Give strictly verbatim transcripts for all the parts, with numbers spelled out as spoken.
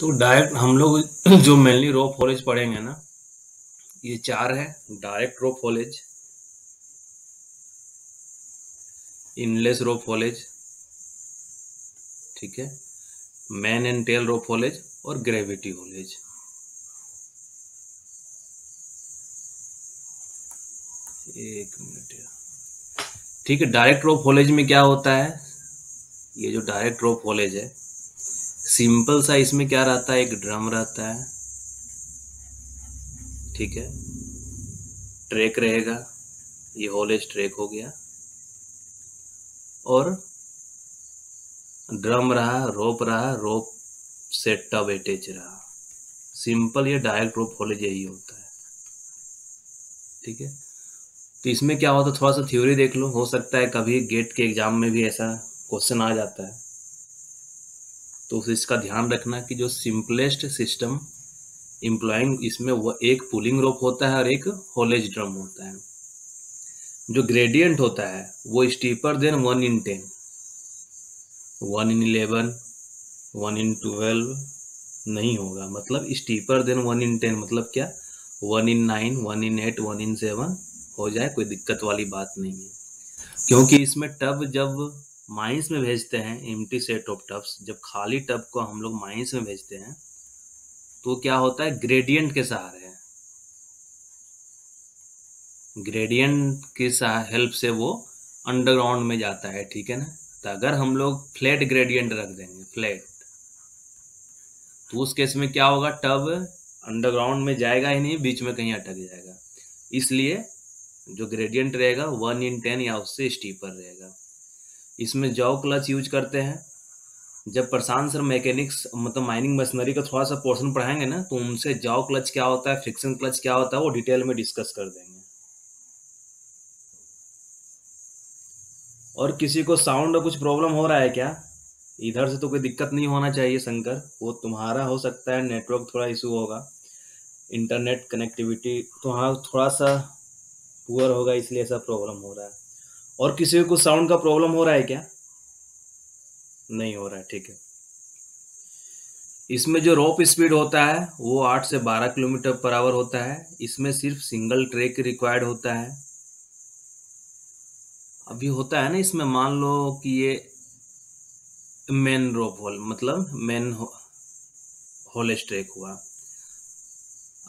तो डायरेक्ट हम लोग जो मेनली रोप हॉलेज पढ़ेंगे ना, ये चार है। Direct rope haulage, endless rope haulage, ठीक है, main and tail rope haulage और ग्रेविटी हॉलेज। एक मिनट, ठीक है। डायरेक्ट रोप हॉलेज में क्या होता है, ये जो डायरेक्ट रोप हॉलेज है सिंपल सा, इसमें क्या रहता है, एक ड्रम रहता है, ठीक है, ट्रैक रहेगा, ये हॉलेज ट्रैक हो गया, और ड्रम रहा, रोप रहा, रोप से टब अटैच रहा। सिंपल ये डायरेक्ट रोप हॉलेज यही होता है, ठीक है। तो इसमें क्या होता है, थोड़ा सा थ्योरी देख लो, हो सकता है कभी गेट के एग्जाम में भी ऐसा क्वेश्चन आ जाता है, तो इसका ध्यान रखना कि जो सिंपलेस्ट सिस्टम इम्प्लॉइंग, इसमें वो एक पुलिंग रोप होता है और एक हॉलेज ड्रम होता है। जो ग्रेडियंट होता है वो steeper than one in ten, one in eleven, one in twelve नहीं होगा। मतलब steeper than one in ten मतलब क्या, one in nine, one in eight, one in seven हो जाए, कोई दिक्कत वाली बात नहीं है। क्योंकि इसमें टब जब माइंस में भेजते हैं, एम्प्टी सेट ऑफ टब्स, जब खाली टब को हम लोग माइंस में भेजते हैं तो क्या होता है, ग्रेडियंट के सहारे है, ग्रेडियंट के हेल्प से वो अंडरग्राउंड में जाता है, ठीक है ना। तो अगर हम लोग फ्लैट ग्रेडियंट रख देंगे, फ्लैट, तो उस केस में क्या होगा, टब अंडरग्राउंड में जाएगा ही नहीं, बीच में कहीं अटक जाएगा। इसलिए जो ग्रेडियंट रहेगा वन इन टेन या उससे स्टीपर रहेगा। इसमें जॉव क्लच यूज करते हैं। जब प्रशांत सर मैकेनिक्स मतलब माइनिंग मशीनरी का थोड़ा सा पोर्शन पढ़ाएंगे ना, तो उनसे जॉव क्लच क्या होता है, फ्रिक्शन क्लच क्या होता है, वो डिटेल में डिस्कस कर देंगे। और किसी को साउंड का कुछ प्रॉब्लम हो रहा है क्या, इधर से तो कोई दिक्कत नहीं होना चाहिए शंकर, वो तुम्हारा हो सकता है नेटवर्क थोड़ा इशू होगा, इंटरनेट कनेक्टिविटी तुम्हारा थोड़ा सा पुअर होगा, इसलिए ऐसा प्रॉब्लम हो रहा है। और किसी को कुछ साउंड का प्रॉब्लम हो रहा है क्या, नहीं हो रहा है, ठीक है। इसमें जो रोप स्पीड होता है वो आठ से बारह किलोमीटर पर आवर होता है। इसमें सिर्फ सिंगल ट्रैक रिक्वायर्ड होता है। अभी होता है ना, इसमें मान लो कि ये मेन रोप होल मतलब मेन हॉलेज ट्रैक हुआ।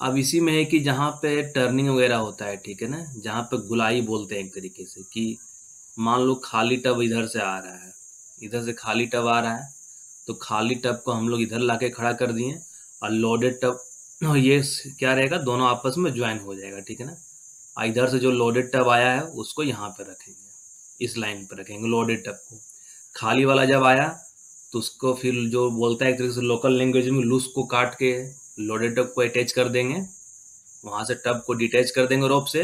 अब इसी में है कि जहाँ पे टर्निंग वगैरह होता है, ठीक है ना, जहाँ पे गुलाई बोलते हैं एक तरीके से, कि मान लो खाली टब इधर से आ रहा है, इधर से खाली टब आ रहा है, तो खाली टब को हम लोग इधर लाके खड़ा कर दिए, और लोडेड टब ये क्या रहेगा, दोनों आपस में ज्वाइन हो जाएगा, ठीक है ना। इधर से जो लोडेड टब आया है उसको यहाँ पर रखेंगे, इस लाइन पर रखेंगे लोडेड टब को। खाली वाला जब आया तो उसको फिर जो बोलता है एक तरीके से लोकल लैंग्वेज में, लूस को काट के लोडेड टब को अटैच कर देंगे, वहाँ से टब को डिटैच कर देंगे रोप से,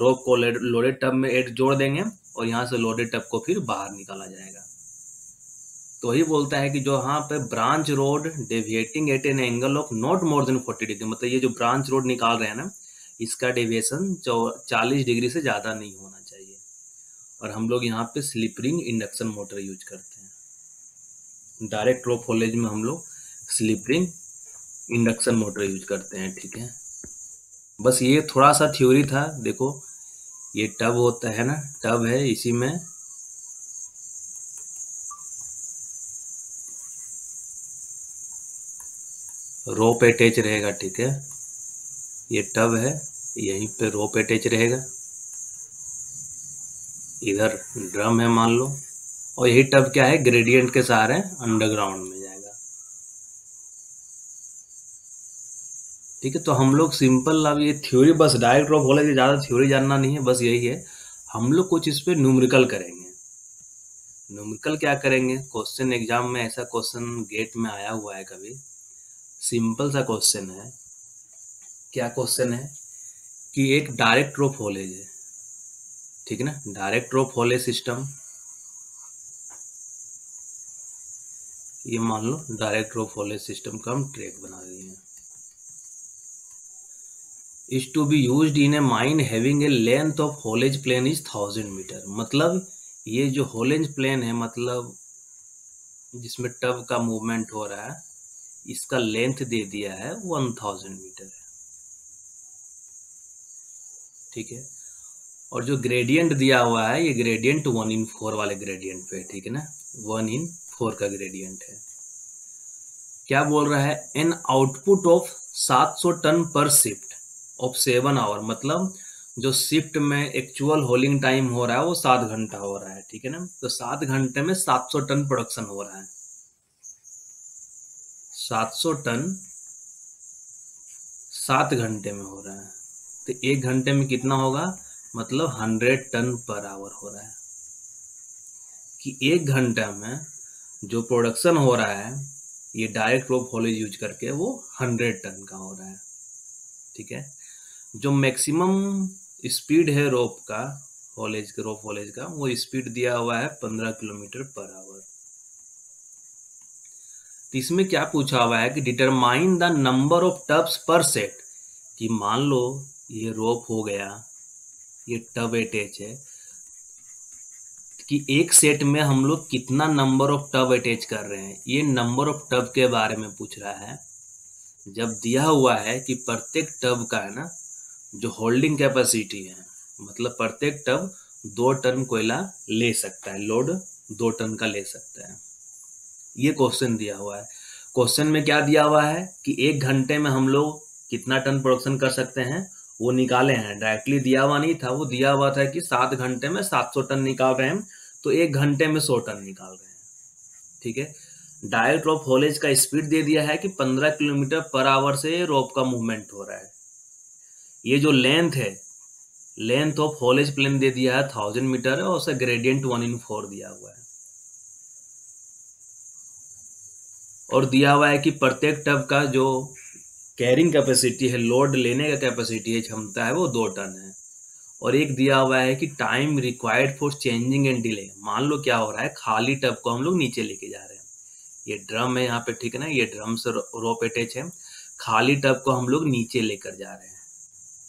रोप को लोडेड टब में एड जोड़ देंगे, और यहाँ से लोडेड टब को फिर बाहर निकाला जाएगा। तो वही बोलता है कि जो यहाँ पे branch road deviating at an angle of not more than forty degree, मतलब ये जो ब्रांच रोड निकाल रहे हैं ना, इसका डेविएशन चालीस डिग्री से ज़्यादा नहीं होना चाहिए। और हम लोग यहाँ पे स्लिपिंग इंडक्शन मोटर यूज करते हैं। डायरेक्ट रोप हॉलेज में हम लोग स्लिपिंग इंडक्शन मोटर यूज करते हैं, ठीक है। बस ये थोड़ा सा थ्योरी था। देखो ये टब होता है ना, टब है, इसी में रोप अटैच रहेगा, ठीक है। ये टब है, यहीं पे रोप अटैच रहेगा, इधर ड्रम है मान लो, और यही टब क्या है, ग्रेडियंट के सहारे अंडरग्राउंड में जाएगा, ठीक है। तो हम लोग सिंपल, अब ये थ्योरी बस डायरेक्ट रोप हॉलेज, ज़्यादा थ्योरी जानना नहीं है, बस यही है। हम लोग कुछ इस पर न्यूमेरिकल करेंगे। न्यूमेरिकल क्या करेंगे, क्वेश्चन एग्जाम में ऐसा क्वेश्चन गेट में आया हुआ है कभी, सिंपल सा क्वेश्चन है। क्या क्वेश्चन है कि एक डायरेक्ट रोप हॉलेज है, ठीक है ना, डायरेक्ट रोप हॉलेज सिस्टम, ये मान लो डायरेक्ट रोप हॉलेज सिस्टम का हम ट्रैक बना दिए हैं। Is to be used in a mine having a length of haulage plane is thousand metre. मतलब ये जो हॉलेज प्लेन है, मतलब जिसमें टब का मूवमेंट हो रहा है, इसका लेंथ दे दिया है वन थाउजेंड मीटर है, ठीक है। और जो ग्रेडियंट दिया हुआ है ये ग्रेडियंट वन इन फोर वाले ग्रेडियंट पे, ठीक है ना, वन इन फोर का ग्रेडियंट है। क्या बोल रहा है, एन आउटपुट ऑफ सात सौ टन पर शिफ्ट ऑफ सेवन आवर, मतलब जो शिफ्ट में एक्चुअल होलिंग टाइम हो रहा है वो सात घंटा हो रहा है, ठीक है ना। तो सात घंटे में सात सौ टन प्रोडक्शन हो रहा है, सात सौ टन सात घंटे में हो रहा है, तो एक घंटे में कितना होगा, मतलब सौ टन पर आवर हो रहा है। कि एक घंटा में जो प्रोडक्शन हो रहा है ये डायरेक्ट रोप हॉलेज यूज करके वो सौ टन का हो रहा है, ठीक है। जो मैक्सिमम स्पीड है रोप का हॉलेज के रोप हॉलेज का वो स्पीड दिया हुआ है पंद्रह किलोमीटर पर आवर। तो इसमें क्या पूछा हुआ है कि determine the number of tubs per set, कि मान लो ये रोप हो गया, ये टब अटैच है, कि एक सेट में हम लोग कितना नंबर ऑफ टब अटैच कर रहे हैं, ये नंबर ऑफ टब के बारे में पूछ रहा है। जब दिया हुआ है कि प्रत्येक टब का है ना जो होल्डिंग कैपेसिटी है, मतलब प्रत्येक टब दो टन कोयला ले सकता है, लोड दो टन का ले सकता है, ये क्वेश्चन दिया हुआ है। क्वेश्चन में क्या दिया हुआ है कि एक घंटे में हम लोग कितना टन प्रोडक्शन कर सकते हैं वो निकाले हैं, डायरेक्टली दिया हुआ नहीं था, वो दिया हुआ था कि सात घंटे में सात सौ टन निकाल रहे हैं, तो एक घंटे में सौ टन निकाल रहे हैं, ठीक है। डायरेक्ट रोप हॉलेज का स्पीड दे दिया है कि पंद्रह किलोमीटर पर आवर से रोप का मूवमेंट हो रहा है। ये जो लेंथ है, लेंथ ऑफ हॉलेज प्लेन दे दिया है थाउजेंड मीटर है, और उसका ग्रेडियंट वन इन फोर दिया हुआ है। और दिया हुआ है कि प्रत्येक टब का जो कैरिंग कैपेसिटी है, लोड लेने का कैपेसिटी है, क्षमता है, वो दो टन है। और एक दिया हुआ है कि time required for changing and delay, मान लो क्या हो रहा है, खाली टब को हम लोग नीचे लेके जा रहे हैं, ये ड्रम है यहाँ पे, ठीक है ना, ये ड्रम से रोप अटैच है, खाली टब को हम लोग नीचे लेकर जा रहे हैं,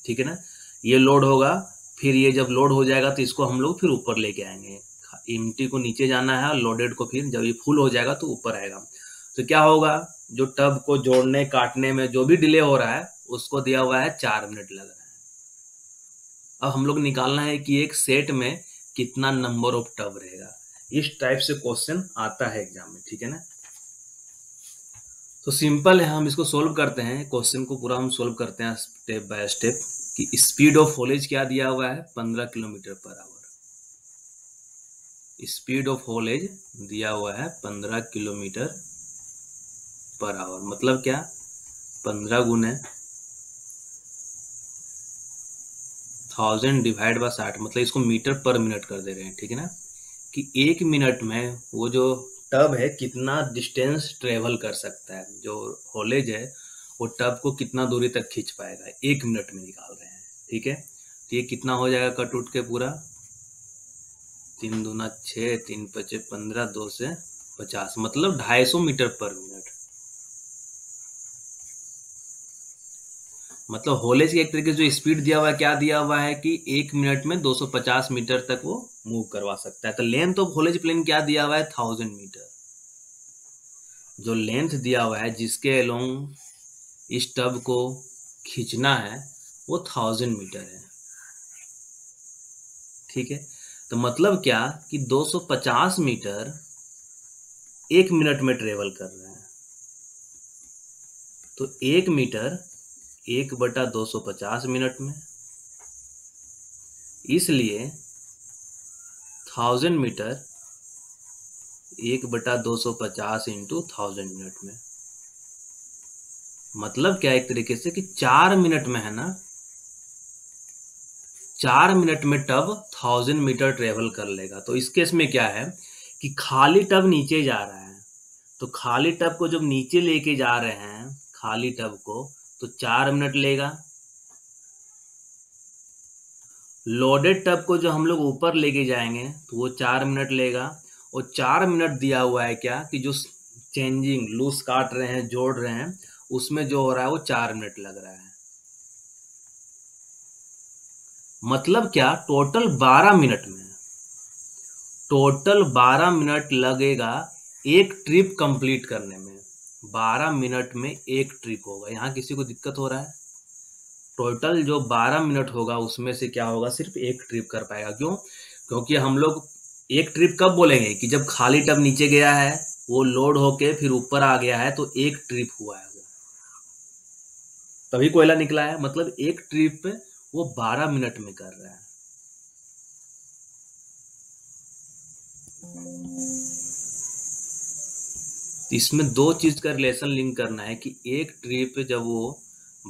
ठीक है ना। ये लोड होगा, फिर ये जब लोड हो जाएगा तो इसको हम लोग फिर ऊपर लेके आएंगे, एम्प्टी को नीचे जाना है, लोडेड को फिर जब ये फुल हो जाएगा तो ऊपर आएगा। तो क्या होगा, जो टब को जोड़ने काटने में जो भी डिले हो रहा है उसको दिया हुआ है चार मिनट लग रहा है। अब हम लोग निकालना है कि एक सेट में कितना नंबर ऑफ टब रहेगा। इस टाइप से क्वेश्चन आता है एग्जाम में, ठीक है ना। तो सिंपल है, हम इसको सोल्व करते हैं, क्वेश्चन को पूरा हम सोल्व करते हैं स्टेप बाय स्टेप। कि स्पीड ऑफ हॉलेज क्या दिया हुआ है, पंद्रह kilometre per our. Speed of haulage दिया हुआ है पंद्रह किलोमीटर पर आवर, मतलब क्या, पंद्रह गुने थाउजेंड डिवाइड बाय साठ, मतलब इसको मीटर पर मिनट कर दे रहे हैं, ठीक है ना। कि एक मिनट में वो जो टब है कितना डिस्टेंस ट्रेवल कर सकता है, जो हॉलेज है वो टब को कितना दूरी तक खींच पाएगा, एक मिनट में निकाल रहे हैं, ठीक है। तो ये कितना हो जाएगा कट उठ के पूरा, तीन दूना छः, तीन पचे पंद्रह, दो से पचास, मतलब ढाई सौ मीटर पर मिनट। मतलब हॉलेज की एक तरीके से जो स्पीड दिया हुआ है, क्या दिया हुआ है कि एक मिनट में दो सौ पचास मीटर तक वो मूव करवा सकता है। तो लेंथ ऑफ हॉलेज प्लेन क्या दिया हुआ है, थाउजेंड मीटर। जो लेंथ दिया हुआ है जिसके अलोंग इस टब को खींचना है वो थाउजेंड मीटर है, ठीक है। तो मतलब क्या कि दो सौ पचास मीटर एक मिनट में ट्रेवल कर रहा है, तो एक मीटर एक बटा दो सौ पचास मिनट में, इसलिए थाउजेंड मीटर एक बटा दो सौ पचास इंटू थाउजेंड मिनट में। मतलब क्या एक तरीके से कि चार मिनट में है ना, चार मिनट में टब थाउजेंड मीटर ट्रेवल कर लेगा। तो इस केस में क्या है कि खाली टब नीचे जा रहा है, तो खाली टब को जब नीचे लेके जा रहे हैं खाली टब को, तो चार मिनट लेगा। लोडेड टब को जो हम लोग ऊपर लेके जाएंगे तो वो चार मिनट लेगा। और चार मिनट दिया हुआ है क्या कि जो चेंजिंग लूज काट रहे हैं, जोड़ रहे हैं, उसमें जो हो रहा है वो चार मिनट लग रहा है। मतलब क्या, टोटल बारह मिनट में, टोटल बारह मिनट लगेगा एक ट्रिप कंप्लीट करने में। बारह मिनट में एक ट्रिप होगा। यहाँ किसी को दिक्कत हो रहा है? टोटल जो बारह मिनट होगा उसमें से क्या होगा, सिर्फ एक ट्रिप कर पाएगा। क्यों? क्योंकि हम लोग एक ट्रिप कब बोलेंगे कि जब खाली टब नीचे गया है, वो लोड होके फिर ऊपर आ गया है तो एक ट्रिप हुआ है, वो तभी कोयला निकला है। मतलब एक ट्रिप वो बारह मिनट में कर रहा है। तो इसमें दो चीज का रिलेशन लिंक करना है कि एक ट्रिप जब वो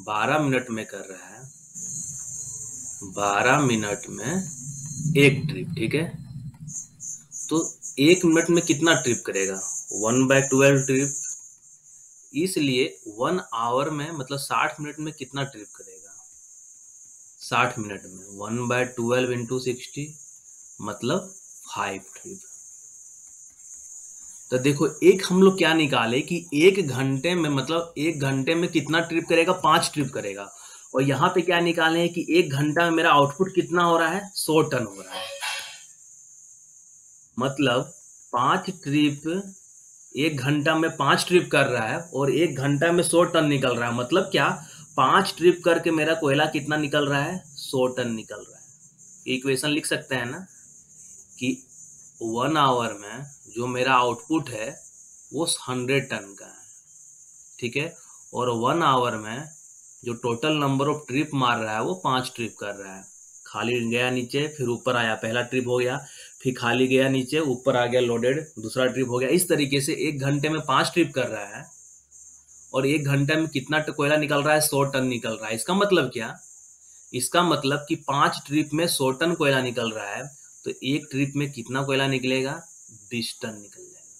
बारह मिनट में कर रहा है, बारह मिनट में एक ट्रिप, ठीक है, तो एक मिनट में कितना ट्रिप करेगा, वन बाय ट्वेल्व ट्रिप। इसलिए वन आवर में मतलब साठ मिनट में कितना ट्रिप करेगा, साठ मिनट में one by twelve into sixty मतलब फाइव ट्रिप। तो देखो एक हम लोग क्या निकाले कि एक घंटे में मतलब एक घंटे में कितना ट्रिप करेगा, पांच ट्रिप करेगा। और यहाँ पे क्या निकाले हैं कि एक घंटा में मेरा आउटपुट कितना हो रहा है, सौ टन हो रहा है। मतलब पांच ट्रिप, एक घंटा में पांच ट्रिप कर रहा है और एक घंटा में सौ टन निकल रहा है। मतलब क्या, पांच ट्रिप करके मेरा कोयला कितना निकल रहा है, सौ टन निकल रहा है। इक्वेशन लिख सकते हैं ना कि वन आवर में जो मेरा आउटपुट है वो हंड्रेड टन का है, ठीक है, और वन आवर में जो टोटल नंबर ऑफ ट्रिप मार रहा है वो पांच ट्रिप कर रहा है। खाली गया नीचे फिर ऊपर आया, पहला ट्रिप हो गया, फिर खाली गया नीचे ऊपर आ गया लोडेड, दूसरा ट्रिप हो गया। इस तरीके से एक घंटे में पांच ट्रिप कर रहा है और एक घंटे में कितना कोयला निकल रहा है, सौ टन निकल रहा है। इसका मतलब क्या, इसका मतलब कि पांच ट्रिप में सौ टन कोयला निकल रहा है तो एक ट्रिप में कितना कोयला निकलेगा, बीस टन निकल जाएगा,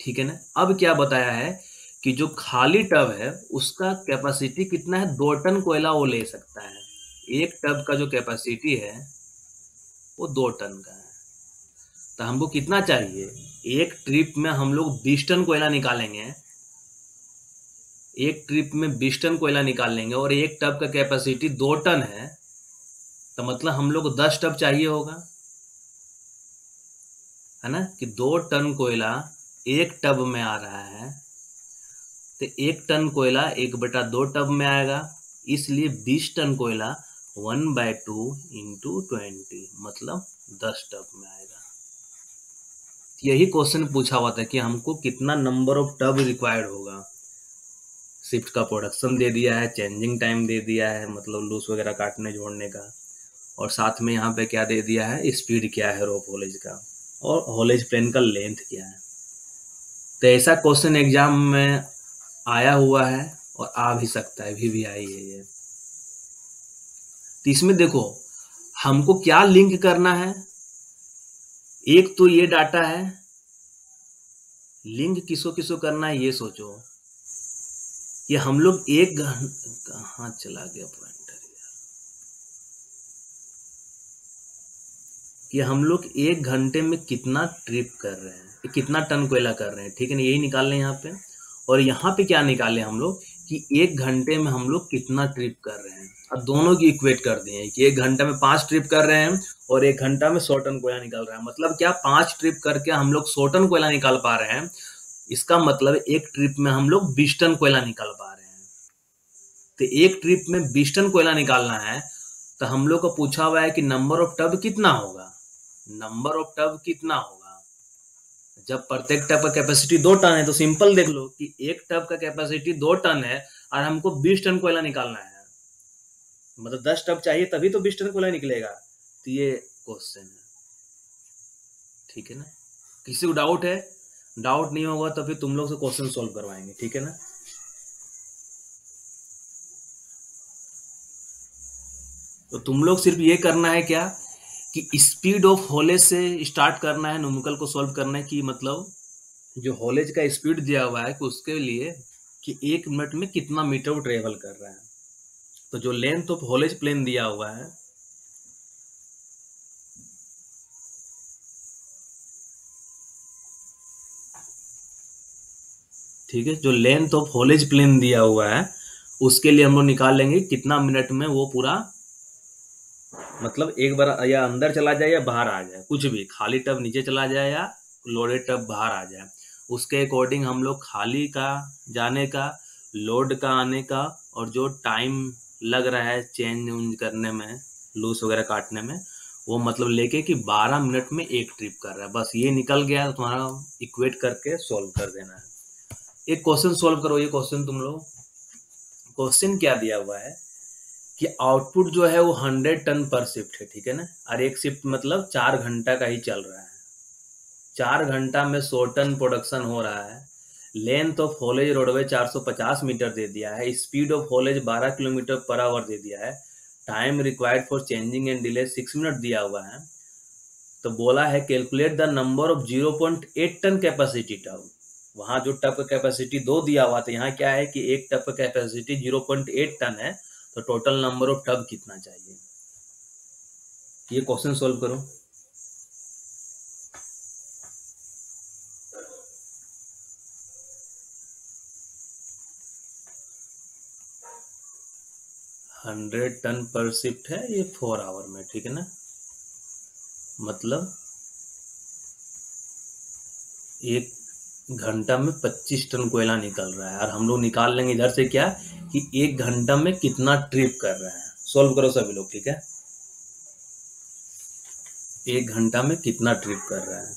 ठीक है ना। अब क्या बताया है कि जो खाली टब है उसका कैपेसिटी कितना है, दो टन कोयला वो ले सकता है। एक टब का जो कैपेसिटी है वो दो टन का है। तो हमको कितना चाहिए, एक ट्रिप में हम लोग बीस टन कोयला निकालेंगे, एक ट्रिप में बीस टन कोयला निकाल लेंगे और एक टब का कैपेसिटी दो टन है तो मतलब हम लोग दस टब चाहिए होगा, है ना, कि दो टन कोयला एक टब में आ रहा है तो एक टन कोयला एक बटा दो टब में आएगा। इसलिए बीस टन कोयला one by two into twenty मतलब दस टब में आएगा। यही क्वेश्चन पूछा हुआ था कि हमको कितना नंबर ऑफ टब रिक्वायर्ड होगा। शिफ्ट का प्रोडक्शन दे दिया है, चेंजिंग टाइम दे दिया है, मतलब लूज वगैरह काटने जोड़ने का, और साथ में यहाँ पे क्या दे दिया है, स्पीड क्या है रोप होलेज का और होलेज प्लेन का लेंथ क्या है। तो ऐसा क्वेश्चन एग्जाम में आया हुआ है और आ भी सकता है, भी भी आई है ये। तो इसमें देखो हमको क्या लिंक करना है, एक तो ये डाटा है, लिंक किसको किसको करना है ये सोचो। ये हम लोग एक घंटा कहाँ चला गया पॉइंट, कि हम लोग एक घंटे में कितना ट्रिप कर रहे हैं, कितना टन कोयला कर रहे हैं, ठीक है ना, यही निकाल लें यहाँ पे। और यहाँ पे क्या निकालें हम लोग कि एक घंटे में हम लोग कितना ट्रिप कर रहे हैं। अब दोनों की इक्वेट कर दिए कि एक घंटा में पांच ट्रिप कर रहे हैं और एक घंटा में सौ टन कोयला निकल रहा है। मतलब क्या, पांच ट्रिप करके हम लोग सौ टन कोयला निकाल पा रहे हैं, इसका मतलब एक ट्रिप में हम लोग बीस टन कोयला निकाल पा रहे हैं। तो एक ट्रिप में बीस टन कोयला निकालना है तो हम लोग को पूछा हुआ है कि नंबर ऑफ टब कितना होगा, नंबर ऑफ टब कितना होगा। जब प्रत्येक टब का कैपेसिटी दो टन है तो सिंपल देख लो कि एक टब का कैपेसिटी दो टन है और हमको बीस टन कोयला निकालना है, मतलब दस टब चाहिए तभी तो बीस टन कोयला निकलेगा। तो ये क्वेश्चन है, ठीक है ना। किसी को डाउट है, डाउट नहीं होगा तो फिर तुम लोग से क्वेश्चन सोल्व करवाएंगे, ठीक है ना। तो तुम लोग सिर्फ ये करना है क्या कि स्पीड ऑफ होलेज से स्टार्ट करना है न्यूमेरिकल को सॉल्व करना है, कि मतलब जो होलेज का स्पीड दिया हुआ है कि उसके लिए कि एक मिनट में कितना मीटर वो ट्रेवल कर रहा है। तो जो लेंथ ऑफ होलेज प्लेन दिया हुआ है ठीक है, जो लेंथ ऑफ होलेज प्लेन दिया हुआ है उसके लिए हम लोग निकाल लेंगे कितना मिनट में वो पूरा, मतलब एक बार या अंदर चला जाए या बाहर आ जाए, कुछ भी, खाली टब नीचे चला जाए या लोडेड टब बाहर आ जाए, उसके अकॉर्डिंग हम लोग खाली का जाने का, लोड का आने का और जो टाइम लग रहा है चेंज उंज करने में, लूस वगैरह काटने में, वो मतलब लेके कि बारह मिनट में एक ट्रिप कर रहा है। बस ये निकल गया तो तुम्हारा इक्वेट करके सॉल्व कर देना है। एक क्वेश्चन सॉल्व करो। ये क्वेश्चन तुम लोग, क्वेश्चन क्या दिया हुआ है कि आउटपुट जो है वो हंड्रेड टन पर शिफ्ट है, ठीक है ना, और एक शिफ्ट मतलब चार घंटा का ही चल रहा है। चार घंटा में सौ टन प्रोडक्शन हो रहा है। लेंथ ऑफ हॉलेज रोडवे चार सौ पचास मीटर दे दिया है। स्पीड ऑफ हॉलेज बारह किलोमीटर पर आवर दे दिया है। Time required for changing and delay six minute दिया हुआ है। तो बोला है calculate the number of zero point eight ton capacity tub. वहाँ जो टब कैपेसिटी दो दिया हुआ था, यहाँ क्या है कि एक tub capacity zero point eight ton है, तो टोटल नंबर ऑफ टब कितना चाहिए। ये क्वेश्चन सोल्व करो। हंड्रेड टन पर शिफ्ट है ये फोर आवर में, ठीक है ना, मतलब एक घंटा में पच्चीस टन कोयला निकल रहा है। और हम लोग निकाल लेंगे इधर से क्या कि एक घंटा में कितना ट्रिप कर रहा है। सॉल्व करो सभी लोग, ठीक है। एक घंटा में कितना ट्रिप कर रहा है,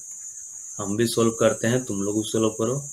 हम भी सॉल्व करते हैं, तुम लोग भी सॉल्व करो।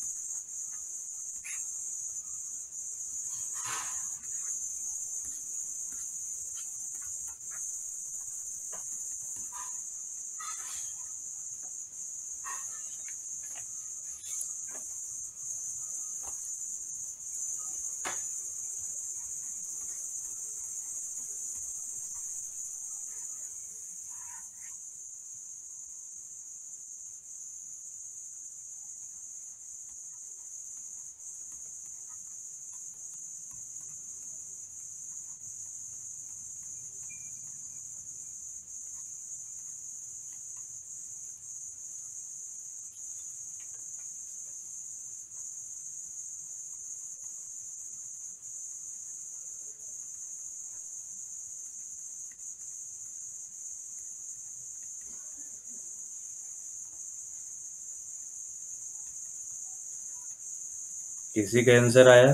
किसी का आंसर आया?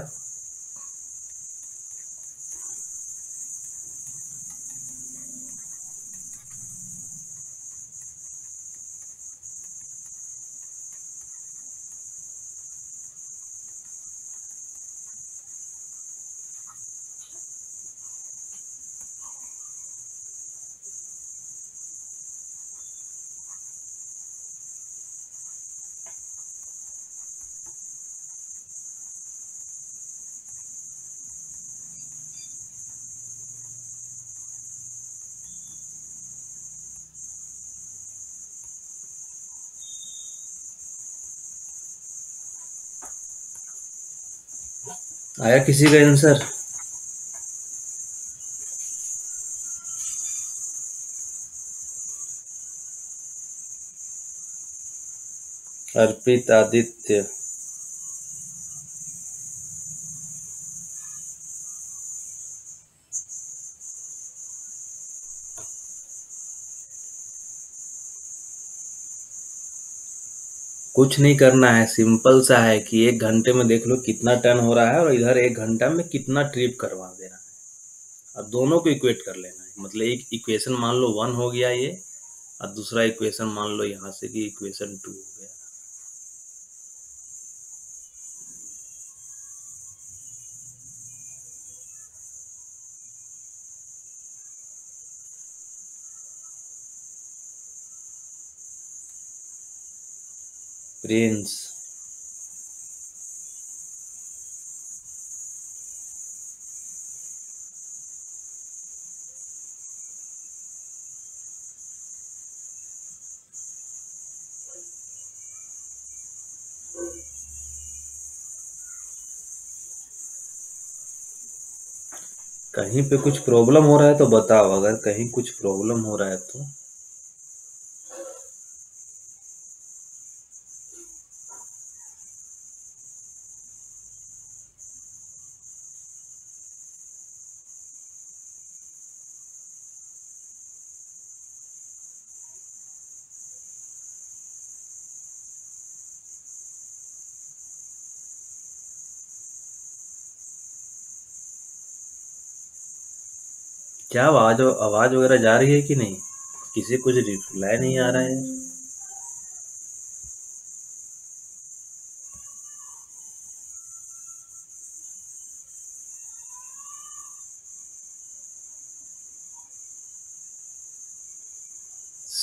आया किसी का आंसर? अर्पित, आदित्य, कुछ नहीं करना है, सिंपल सा है कि एक घंटे में देख लो कितना टन हो रहा है और इधर एक घंटा में कितना ट्रिप करवा देना है। अब दोनों को इक्वेट कर लेना है, मतलब एक इक्वेशन मान लो वन हो गया ये, और दूसरा इक्वेशन मान लो यहाँ से कि इक्वेशन टू हो गया। प्रिंस, कहीं पे कुछ प्रॉब्लम हो रहा है तो बताओ। अगर कहीं कुछ प्रॉब्लम हो रहा है तो क्या आवाज आवाज वगैरह जा रही है कि नहीं? किसी कुछ रिप्लाई नहीं आ रहा है।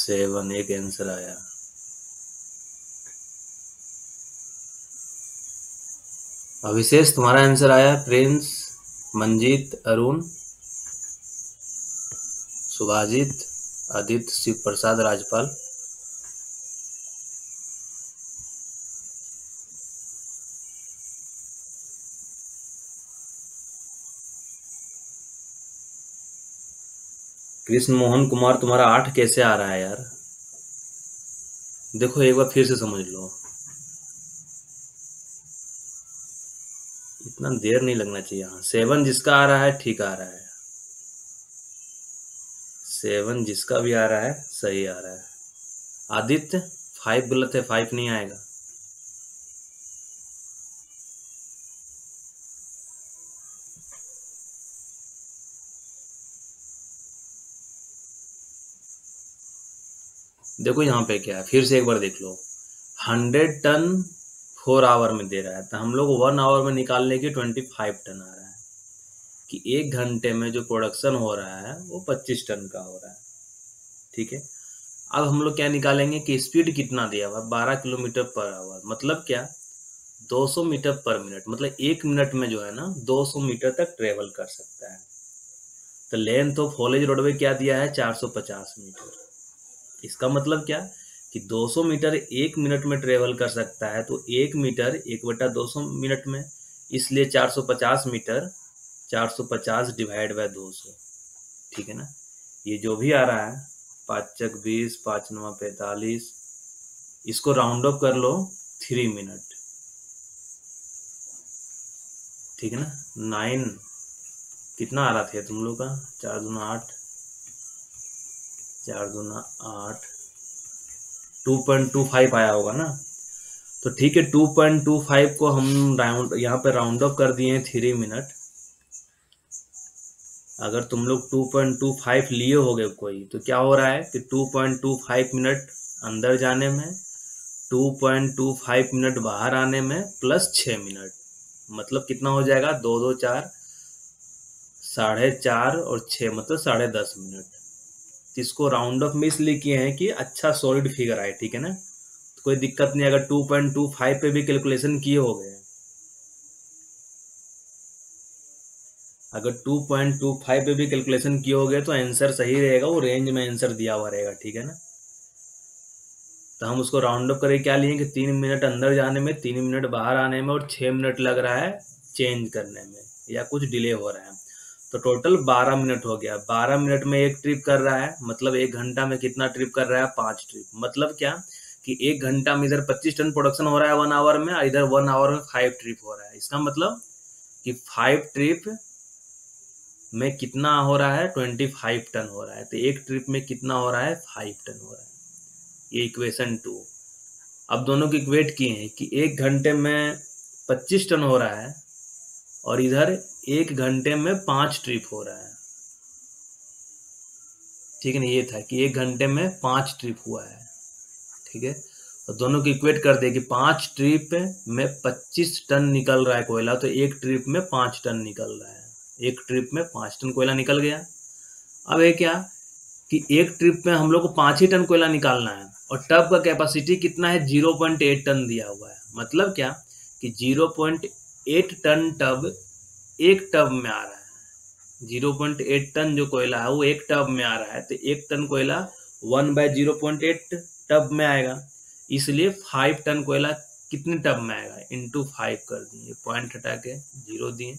सेवन एक आंसर आया। अभिषेक तुम्हारा आंसर आया। प्रिंस, मंजीत, अरुण, सुभाजित, आदित्य, शिव प्रसाद, राजपाल। कृष्ण मोहन कुमार तुम्हारा आठ कैसे आ रहा है यार? देखो एक बार फिर से समझ लो, इतना देर नहीं लगना चाहिए। हाँ सेवन जिसका आ रहा है ठीक आ रहा है, सेवन जिसका भी आ रहा है सही आ रहा है। आदित्य फाइव गलत है, फाइव नहीं आएगा। देखो यहाँ पे क्या है, फिर से एक बार देख लो। हंड्रेड टन फोर आवर में दे रहा है तो हम लोग वन आवर में निकालने की ट्वेंटी फाइव टन आ रहा है कि एक घंटे में जो प्रोडक्शन हो रहा है वो पच्चीस टन का हो रहा है। ठीक है, अब हम लोग क्या निकालेंगे कि स्पीड कितना दिया हुआ है, बारह किलोमीटर पर आवर। मतलब क्या, दो सौ मीटर पर मिनट, मतलब एक मिनट में जो है ना दो सौ मीटर तक ट्रेवल कर सकता है। तो लेंथ ऑफ हॉलेज रोडवे क्या दिया है, चार सौ पचास मीटर। इसका मतलब क्या कि दो सौ मीटर एक मिनट में ट्रेवल कर सकता है, तो एक मीटर एक बटा दो सौ मिनट में, इसलिए चार सौ पचास मीटर, चार सौ पचास डिवाइड बाय दो सौ। ठीक है ना, ये जो भी आ रहा है पाँच चक बीस, पाँच नवा पैंतालीस, इसको राउंड अप कर लो थ्री मिनट। ठीक है ना, नाइन कितना आ रहा था तुम लोग का, चार दूना आठ, चार दूना आठ, टू पॉइंट टू फाइव आया होगा ना। तो ठीक है, टू पॉइंट टू फाइव को हम राउंड यहाँ पे राउंड अप कर दिए थ्री मिनट। अगर तुम लोग टू पॉइंट टू फाइव लिए होगे कोई, तो क्या हो रहा है कि two point two five minute अंदर जाने में, two point two five minute बाहर आने में, प्लस छः मिनट। मतलब कितना हो जाएगा, दो दो चार, साढ़े चार और छः, मतलब साढ़े दस मिनट। इसको राउंड ऑफ में इसलिए किए हैं कि अच्छा सॉलिड फिगर आए। ठीक है ना, तो कोई दिक्कत नहीं अगर टू पॉइंट टू फाइव पे भी कैलकुलेशन किए हो गए। अगर टू पॉइंट टू फाइव पे भी कैलकुलेशन किए हो गए तो आंसर सही रहेगा, वो रेंज में आंसर दिया हुआ रहेगा। ठीक है ना, तो हम उसको राउंड ऑफ करके क्या लिए कि तीन मिनट अंदर जाने में, तीन मिनट बाहर आने में, और छः मिनट लग रहा है चेंज करने में या कुछ डिले हो रहा है, तो टोटल बारह मिनट हो गया। बारह मिनट में एक ट्रिप कर रहा है, मतलब एक घंटा में कितना ट्रिप कर रहा है, पांच ट्रिप। मतलब क्या कि एक घंटा में इधर पच्चीस टन प्रोडक्शन हो रहा है वन आवर में, और इधर वन आवर में फाइव ट्रिप हो रहा है। इसका मतलब कि फाइव ट्रिप में कितना हो रहा है, ट्वेंटी फाइव टन हो रहा है। तो एक ट्रिप में कितना हो रहा है, फाइव टन हो रहा है। ये इक्वेशन टू। अब दोनों की इक्वेट किए हैं कि एक घंटे में पच्चीस टन हो रहा है और इधर एक घंटे में पांच ट्रिप हो रहा है। ठीक है ना, ये था कि एक घंटे में पांच ट्रिप हुआ है। ठीक है, और दोनों को इक्वेट कर दे कि पांच ट्रिप में पच्चीस टन निकल रहा है कोयला, तो एक ट्रिप में पांच टन निकल रहा है। एक ट्रिप में पांच टन कोयला निकल गया। अब ये क्या कि एक ट्रिप में हम लोग को पांच ही टन कोयला निकालना है, और टब का कैपेसिटी कितना है, जीरो पॉइंट एट टन दिया हुआ है। मतलब क्या कि zero point eight ton tub एक टब में आ रहा है। जीरो पॉइंट एट टन जो कोयला है वो एक टब में आ रहा है, तो एक टन कोयला one by zero point eight tub में आएगा। इसलिए फाइव टन कोयला कितने टब में आएगा, इंटू फाइव कर दिए, पॉइंट हटा के जीरो दिए।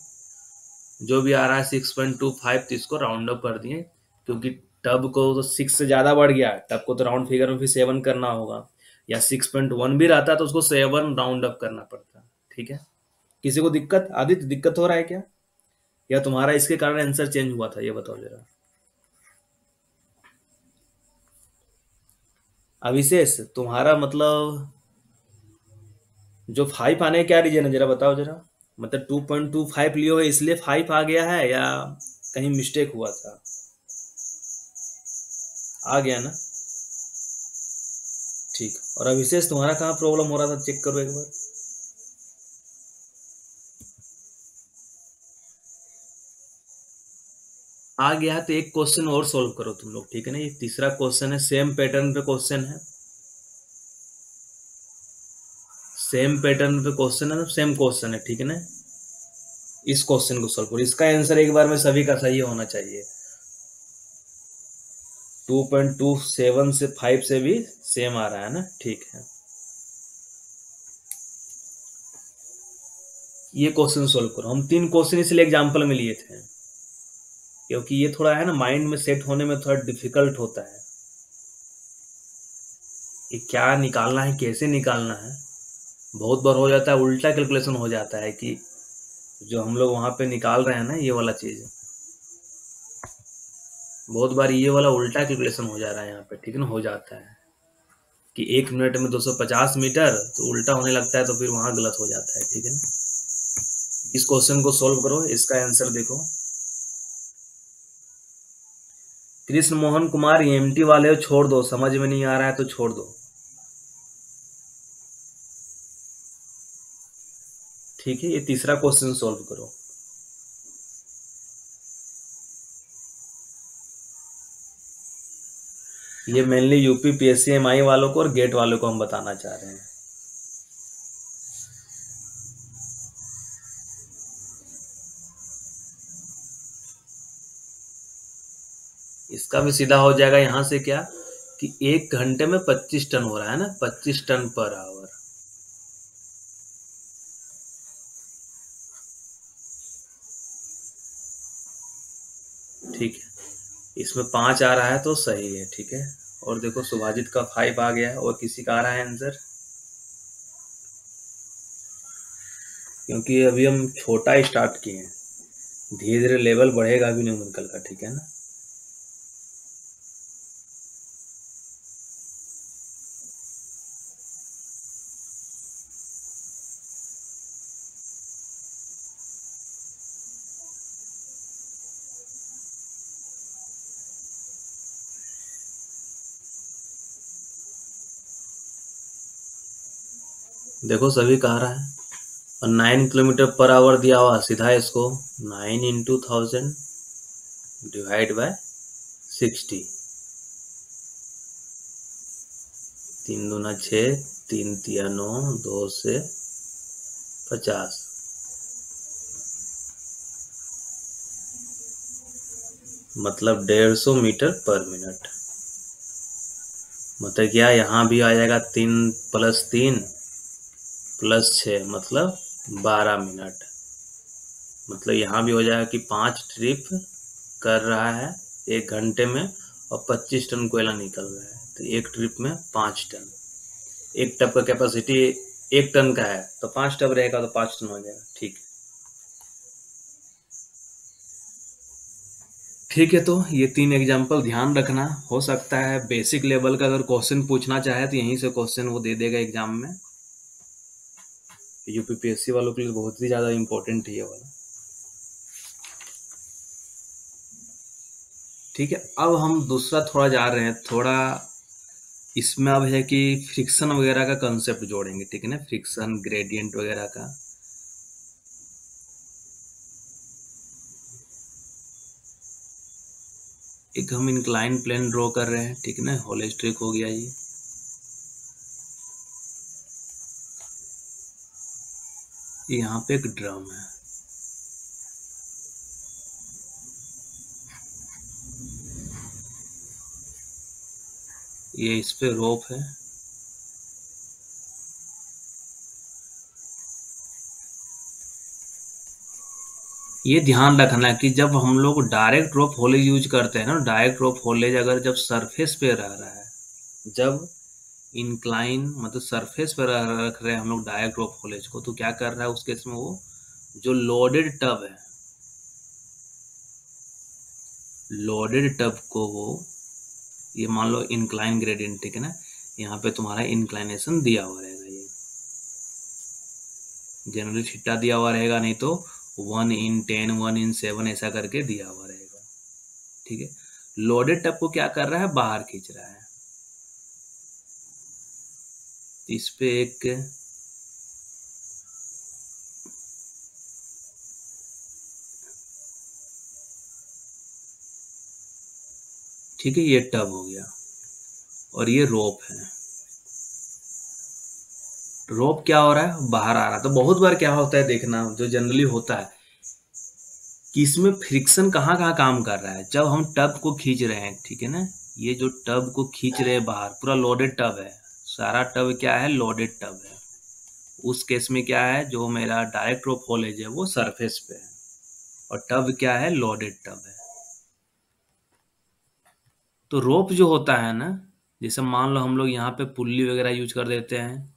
जो भी आ रहा है सिक्स पॉइंट टू फाइव, तो इसको राउंड अप कर दिए क्योंकि टब को तो सिक्स से ज़्यादा बढ़ गया, टब को तो राउंड फिगर में फिर सेवन करना होगा, या सिक्स पॉइंट वन भी रहता तो उसको सेवन राउंड अप करना पड़ता। ठीक है, किसी को दिक्कत? आदित्य दिक्कत हो रहा है क्या, या तुम्हारा इसके कारण आंसर चेंज हुआ था, ये बताओ जरा। अविशेष तुम्हारा मतलब जो फाइव आने क्या रीजन है, जरा बताओ जरा। मतलब टू पॉइंट टू फाइव लियो है इसलिए फाइव आ गया है, या कहीं मिस्टेक हुआ था? आ गया ना, ठीक। और अभिषेक तुम्हारा कहाँ प्रॉब्लम हो रहा था, चेक करो एक बार। आ गया तो एक क्वेश्चन और सॉल्व करो तुम लोग, ठीक है ना। ये तीसरा क्वेश्चन है, सेम पैटर्न पे क्वेश्चन है, सेम पैटर्न पे क्वेश्चन है, सेम क्वेश्चन है, ठीक है ना। इस क्वेश्चन को सॉल्व करो, इसका आंसर एक बार में सभी का सही होना चाहिए। टू पॉइंट टू सेवन से फाइव से भी सेम आ रहा है ना, ठीक है। ये क्वेश्चन सॉल्व करो। हम तीन क्वेश्चन इसलिए एग्जाम्पल में लिए थे क्योंकि ये थोड़ा है ना माइंड में सेट होने में थोड़ा डिफिकल्ट होता है कि क्या निकालना है, कैसे निकालना है। बहुत बार हो जाता है उल्टा कैलकुलेशन हो जाता है कि जो हम लोग वहां पे निकाल रहे हैं ना, ये वाला चीज बहुत बार ये वाला उल्टा कैलकुलेशन हो जा रहा है यहाँ पे, ठीक ना। हो जाता है कि एक मिनट में दो सौ पचास मीटर, तो उल्टा होने लगता है तो फिर वहां गलत हो जाता है, ठीक है ना। इस क्वेश्चन को सॉल्व करो, इसका आंसर देखो। कृष्ण मोहन कुमार, एमटी वाले हो छोड़ दो, समझ में नहीं आ रहा है तो छोड़ दो, ठीक है। ये तीसरा क्वेश्चन सॉल्व करो। ये मेनली यूपी पीएससी एमआई वालों को और गेट वालों को हम बताना चाह रहे हैं। इसका भी सीधा हो जाएगा यहां से क्या, कि एक घंटे में पच्चीस टन हो रहा है ना, पच्चीस टन पर आवर। ठीक है, इसमें पांच आ रहा है तो सही है, ठीक है। और देखो सुभाजित का फाइव आ गया है, और किसी का आ रहा है आंसर, क्योंकि अभी हम छोटा स्टार्ट किए हैं, धीरे धीरे लेवल बढ़ेगा भी न्यूमेरिकल का, ठीक है ना। देखो सभी कह रहा है, और नाइन किलोमीटर पर आवर दिया हुआ, सीधा इसको nine into thousand divide by sixty, तीन दूना छः, तीन तिया नौ, दो से पचास। मतलब डेढ़ सौ मीटर पर मिनट। मतलब क्या, यहाँ भी आ जाएगा तीन प्लस तीन प्लस छः, मतलब बारह मिनट। मतलब यहाँ भी हो जाएगा कि पांच ट्रिप कर रहा है एक घंटे में और पच्चीस टन कोयला निकल रहा है, तो एक ट्रिप में पाँच टन। एक टब का कैपेसिटी एक टन का है तो पांच टब रहेगा तो पाँच टन हो जाएगा, ठीक है। ठीक है, तो ये तीन एग्जाम्पल ध्यान रखना। हो सकता है बेसिक लेवल का अगर क्वेश्चन पूछना चाहे तो यहीं से क्वेश्चन वो दे देगा एग्जाम में। यूपीपीएससी वालों के लिए बहुत ही ज्यादा इंपॉर्टेंट है ये वाला, ठीक है। अब हम दूसरा थोड़ा जा रहे हैं, थोड़ा इसमें अब है कि फ्रिक्शन वगैरह का कंसेप्ट जोड़ेंगे, ठीक है ना। फ्रिक्शन ग्रेडियंट वगैरह का, एक हम इंक्लाइन प्लेन ड्रॉ कर रहे हैं, ठीक है ना। हॉलेज ट्रिक हो गया ये, यहाँ पे एक ड्रम है, ये इस पे रोप है, ये ध्यान रखना कि जब हम लोग डायरेक्ट रोप होलेज यूज करते हैं ना, डायरेक्ट रोप होलेज अगर जब सरफेस पे रह रहा है, जब इंक्लाइन मतलब सरफेस पर रख रहे हैं हम लोग डायरेक्ट रोप होलेज को, तो क्या कर रहा है उसके इसमें वो जो लोडेड टब है, लोडेड टब को वो, ये मान लो इंक्लाइन ग्रेडियंट, ठीक है ना। यहाँ पे तुम्हारा इंक्लाइनेशन दिया हुआ रहेगा, ये जनरली छिट्टा दिया हुआ रहेगा, नहीं तो one in ten, one in seven ऐसा करके दिया हुआ रहेगा, ठीक है। लोडेड टब को क्या कर रहा है, बाहर खींच रहा है। इस पे एक ठीक है, ये टब हो गया और ये रोप है। रोप क्या हो रहा है, बाहर आ रहा है। तो बहुत बार क्या होता है देखना, जो जनरली होता है कि इसमें फ्रिक्शन कहाँ कहाँ काम कर रहा है। जब हम टब को खींच रहे हैं, ठीक है ना, ये जो टब को खींच रहे हैं बाहर, पूरा लोडेड टब है, सारा टब क्या है, लोडेड टब है। उस केस में क्या है, जो मेरा डायरेक्ट रोप हॉलेज है वो सरफेस पे है और टब क्या है, लोडेड टब है। तो रोप जो होता है ना, जैसे मान लो हम लोग यहाँ पे पुल्ली वगैरह यूज कर देते हैं,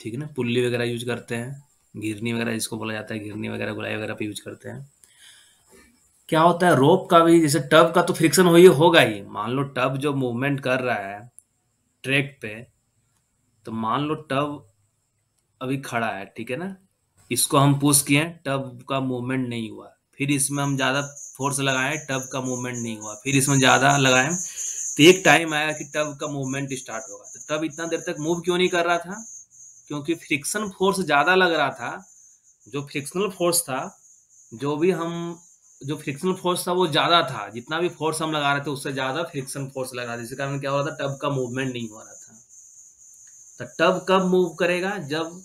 ठीक है ना, पुल्ली वगैरह यूज करते हैं, घिरनी वगैरह जिसको बोला जाता है, घिरनी वगैरह गोलाई वगैरह पे यूज करते हैं। क्या होता है, रोप का भी जैसे टब का तो फ्रिक्शन हो ही होगा ही। मान लो टब जो मूवमेंट कर रहा है ट्रैक पे, तो मान लो टब अभी खड़ा है, ठीक है ना, इसको हम पुश किए, टब का मूवमेंट नहीं हुआ, फिर इसमें हम ज़्यादा फोर्स लगाएं, टब का मूवमेंट नहीं हुआ, फिर इसमें ज़्यादा लगाएं, तो एक टाइम आएगा कि टब का मूवमेंट स्टार्ट होगा। तो टब इतना देर तक मूव क्यों नहीं कर रहा था, क्योंकि फ्रिक्शन फोर्स ज़्यादा लग रहा था। जो फ्रिक्शनल फोर्स था, जो भी हम जो फ्रिक्शनल फोर्स था वो ज़्यादा था, जितना भी फोर्स हम लगा रहे थे उससे ज़्यादा फ्रिक्शन फोर्स लग रहा था, जिसके कारण क्या हो रहा था, टब का मूवमेंट नहीं हो रहा था। तो टब कब मूव करेगा, जब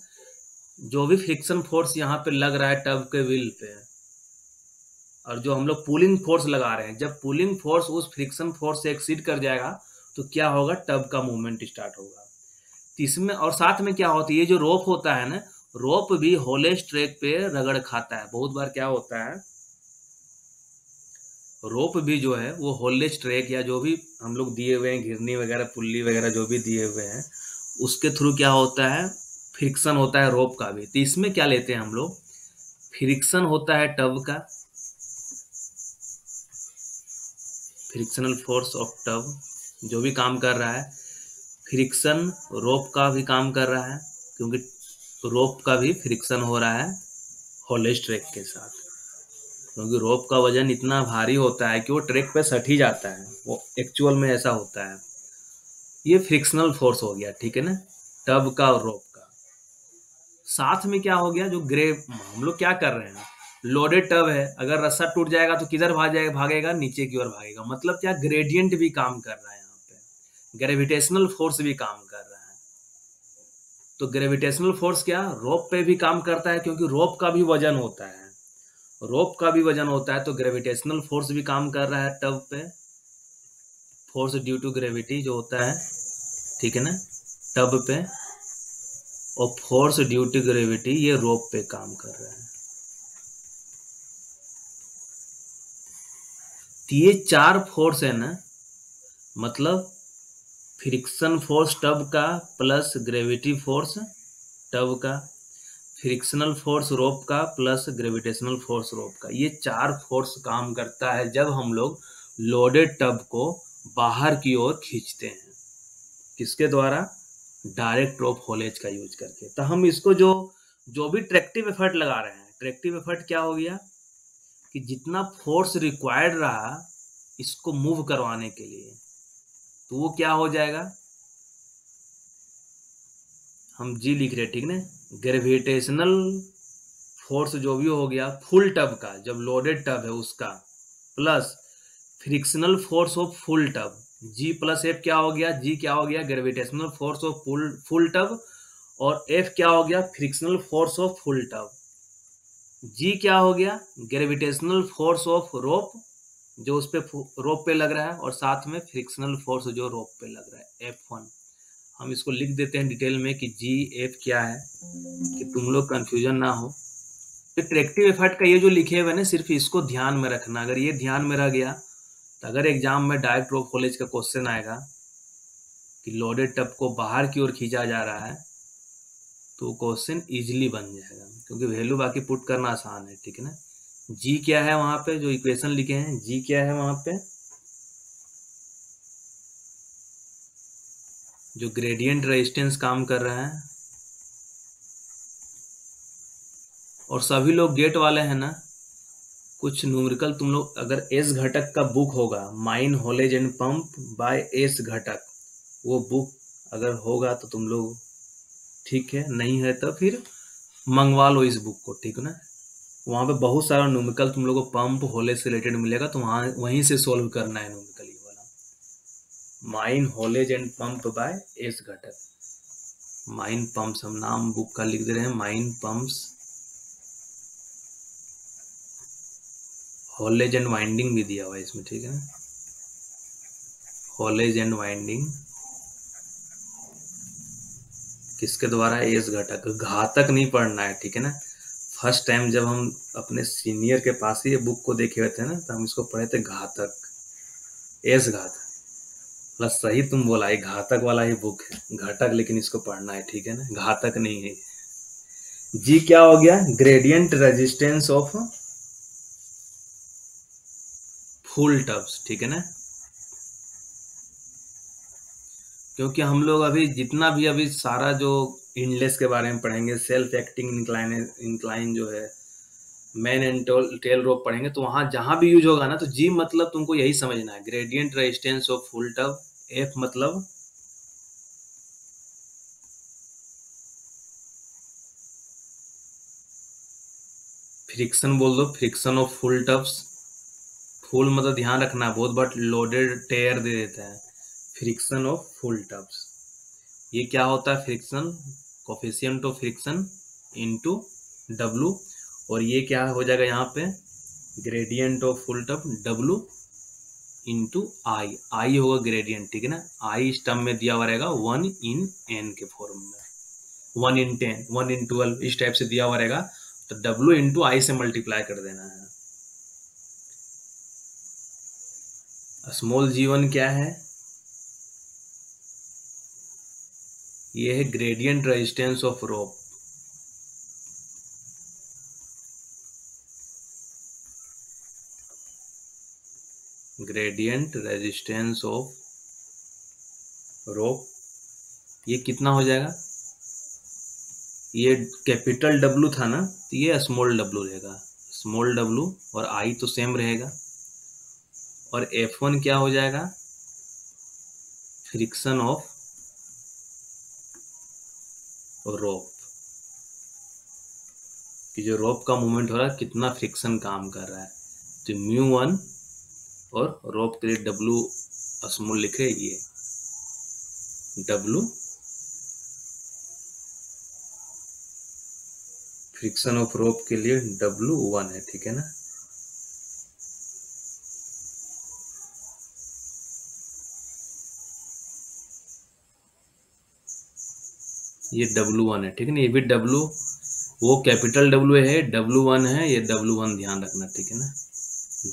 जो भी फ्रिक्शन फोर्स यहाँ पर लग रहा है टब के व्हील पे, और जो हम लोग पुलिंग फोर्स लगा रहे हैं, जब पुलिंग फोर्स उस फ्रिक्शन फोर्स से एक्सीड कर जाएगा तो क्या होगा, टब का मूवमेंट स्टार्ट होगा। इसमें और साथ में क्या होती है, ये जो रोप होता है ना, रोप भी हॉलेज ट्रैक पे रगड़ खाता है। बहुत बार क्या होता है, रोप भी जो है वो हॉलेज ट्रैक या जो भी हम लोग दिए हुए हैं, घिरनी वगैरह पुल्ली वगैरह जो भी दिए हुए हैं, उसके थ्रू क्या होता है, फ्रिक्शन होता है रोप का भी। तो इसमें क्या लेते हैं हम लोग, फ्रिक्शन होता है टब का, फ्रिक्शनल फोर्स ऑफ टब जो भी काम कर रहा है, फ्रिक्शन रोप का भी काम कर रहा है, क्योंकि रोप का भी फ्रिक्शन हो रहा है हॉलेज ट्रैक के साथ, क्योंकि रोप का वजन इतना भारी होता है कि वो ट्रैक पे सट ही जाता है, वो एक्चुअल में ऐसा होता है। ये फ्रिक्शनल फोर्स हो गया, ठीक है ना, टब का और रोप का। साथ में क्या हो गया, जो ग्रे हम लोग क्या कर रहे हैं, लोडेड टब है, अगर रस्सा टूट जाएगा तो किधर भाग जाएगा, भागेगा नीचे की ओर भागेगा, मतलब क्या, ग्रेडियंट भी काम कर रहा है, यहाँ पे ग्रेविटेशनल फोर्स भी काम कर रहा है। तो ग्रेविटेशनल फोर्स क्या, रोप पे भी काम करता है, क्योंकि रोप का भी वजन होता है, रोप का भी वजन होता है, तो ग्रेविटेशनल फोर्स भी काम कर रहा है टब पे, फोर्स ड्यू टू ग्रेविटी जो होता है, ठीक है ना, टब पे, और फोर्स ड्यू टू ग्रेविटी ये रोप पे काम कर रहा है। ये चार फोर्स है ना, मतलब फ्रिक्शन फोर्स टब का प्लस ग्रेविटी फोर्स टब का, फ्रिक्शनल फोर्स रोप का प्लस ग्रेविटेशनल फोर्स रोप का, ये चार फोर्स काम करता है जब हम लोग लोडेड टब को बाहर की ओर खींचते हैं, किसके द्वारा, डायरेक्ट रोप हॉलेज का यूज करके। तो हम इसको जो जो भी ट्रैक्टिव एफर्ट लगा रहे हैं, ट्रैक्टिव एफर्ट क्या हो गया कि जितना फोर्स रिक्वायर्ड रहा इसको मूव करवाने के लिए, तो वो क्या हो जाएगा, हम जी लिख रहे, ठीक ना, ग्रेविटेशनल फोर्स जो भी हो गया फुल टब का, जब लोडेड टब है उसका, plus frictional force of full tub, G plus F क्या हो गया, जी क्या हो गया, gravitational force of full full tub, और एफ क्या हो गया, frictional force of full tub. G क्या हो गया, ग्रेविटेशनल फोर्स ऑफ रोप जो उस पे रोप पे लग रहा है, और साथ में फ्रिक्शनल फोर्स जो रोप पे लग रहा है, एफ वन। हम इसको लिख देते हैं डिटेल में कि जी एफ क्या है, कि तुम लोग कंफ्यूजन ना हो। तो ट्रैक्टिव एफर्ट का ये जो लिखे हुए ना, सिर्फ इसको ध्यान में रखना, अगर ये ध्यान में रह गया तो अगर एग्जाम में डायरेक्ट रोप हॉलेज का क्वेश्चन आएगा कि लोडेड टब को बाहर की ओर खींचा जा रहा है, तो क्वेश्चन इजीली बन जाएगा, क्योंकि वैल्यू बाकी पुट करना आसान है, ठीक है ना। जी क्या है वहां पे, जो इक्वेशन लिखे हैं, जी क्या है वहां पे, जो ग्रेडियंट रेजिस्टेंस काम कर रहा है। और सभी लोग गेट वाले हैं ना, कुछ न्यूमेरिकल तुम लोग, अगर एस घटक का बुक होगा mine haulage and pump by S Ghatak, वो बुक अगर होगा तो तुम लोग ठीक है, नहीं है तो फिर मंगवा लो इस बुक को, ठीक ना। वहाँ पे बहुत सारा न्यूमेरिकल तुम लोग को पंप हॉलेज से रिलेटेड मिलेगा, तो वहाँ वहीं से सॉल्व करना है न्यूमेरिकल ये वाला, mine haulage and pump by S Ghatak. Mine pumps हम नाम बुक का लिख दे रहे हैं, mine pumps haulage and winding भी दिया हुआ है इसमें, ठीक है ना, हॉलेज एंड वाइंडिंग किसके द्वारा, एस घटक। घातक नहीं पढ़ना है, ठीक है ना। फर्स्ट टाइम जब हम अपने सीनियर के पास ही ये बुक को देखे हुए थे ना, तो हम इसको पढ़े थे घातक, एस घातक, प्लस सही तुम बोला ये घातक वाला ही बुक है, घटक, लेकिन इसको पढ़ना है, ठीक है ना, घातक नहीं है। जी क्या हो गया, gradient resistance of full tubs, ठीक है ना, क्योंकि हम लोग अभी जितना भी अभी सारा जो इंडलेस के बारे में पढ़ेंगे, सेल्फ एक्टिंग इंक्लाइन इंक्लाइन जो है, मैन एंड टेल रोप पढ़ेंगे, तो वहाँ जहाँ भी यूज होगा ना, तो जी मतलब तुमको यही समझना है, gradient resistance of full tub, F मतलब फ्रिक्शन बोल दो, friction of full tubs. Full मतलब ध्यान रखना है, बहुत बार लोडेड टेयर दे देता है, फ्रिक्शन ऑफ फुल टब्स। ये क्या होता है, friction, coefficient of friction into W, और ये क्या हो जाएगा यहाँ पे, gradient of full tub W into I, I होगा ग्रेडियंट, ठीक है ना। आई स्टम में दिया हुआ रहेगा वन इन एन के फॉर्म में, one in ten, one in twelve, इस टाइप से दिया हुआ रहेगा, तो डब्लू इंटू आई से मल्टीप्लाई कर देना है। स्मॉल जी वन क्या है, ये है gradient resistance of rope, gradient resistance of rope. ये कितना हो जाएगा, ये कैपिटल डब्लू था ना, तो ये स्मॉल डब्लू रहेगा, स्मॉल डब्लू, और आई तो सेम रहेगा, और एफ वन क्या हो जाएगा, फ्रिक्शन ऑफ रोप, कि जो रोप का मूवमेंट हो रहा है कितना फ्रिक्शन काम कर रहा है, तो म्यू वन और रोप के लिए डब्लू स्मॉल लिखे, ये डब्लू फ्रिक्शन ऑफ रोप के लिए डब्लू वन है, ठीक है ना। ये डब्लू वन है, ठीक है ना, ये भी डब्लू, वो कैपिटल डब्लू है, डब्लू वन है, ये डब्लू वन ध्यान रखना, ठीक है ना।